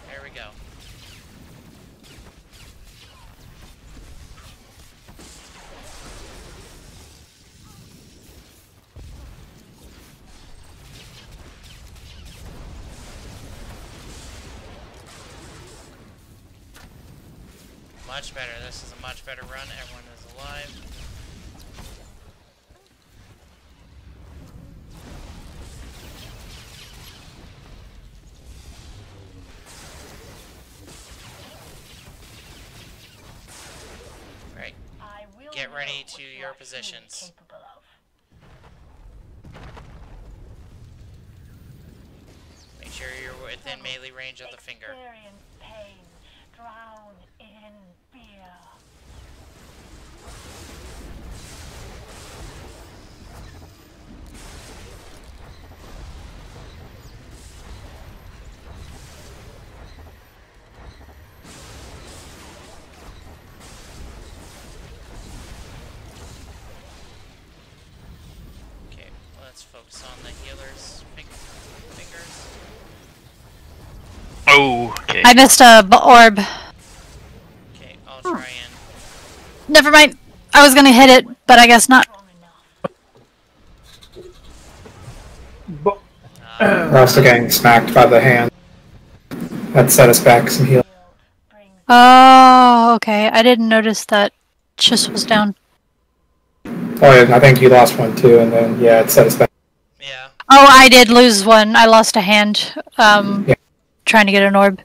There we go. Much better. This is a much better run. Everyone is alive. Alright. Get ready to your positions. Make sure you're within melee range of the finger. Drown in beer. Okay, let's focus on the healer's fingers. Oh, okay. I missed a orb. Okay, I'll try and... Never mind. I was gonna hit it, but I guess not. Uh, We're also getting smacked by the hand. That set us back some heal. Oh, okay. I didn't notice that Chiss was down. Oh, and I think you lost one too, and then, yeah, it set us back. Yeah. Oh, I did lose one. I lost a hand. Um... Yeah. Trying to get an orb.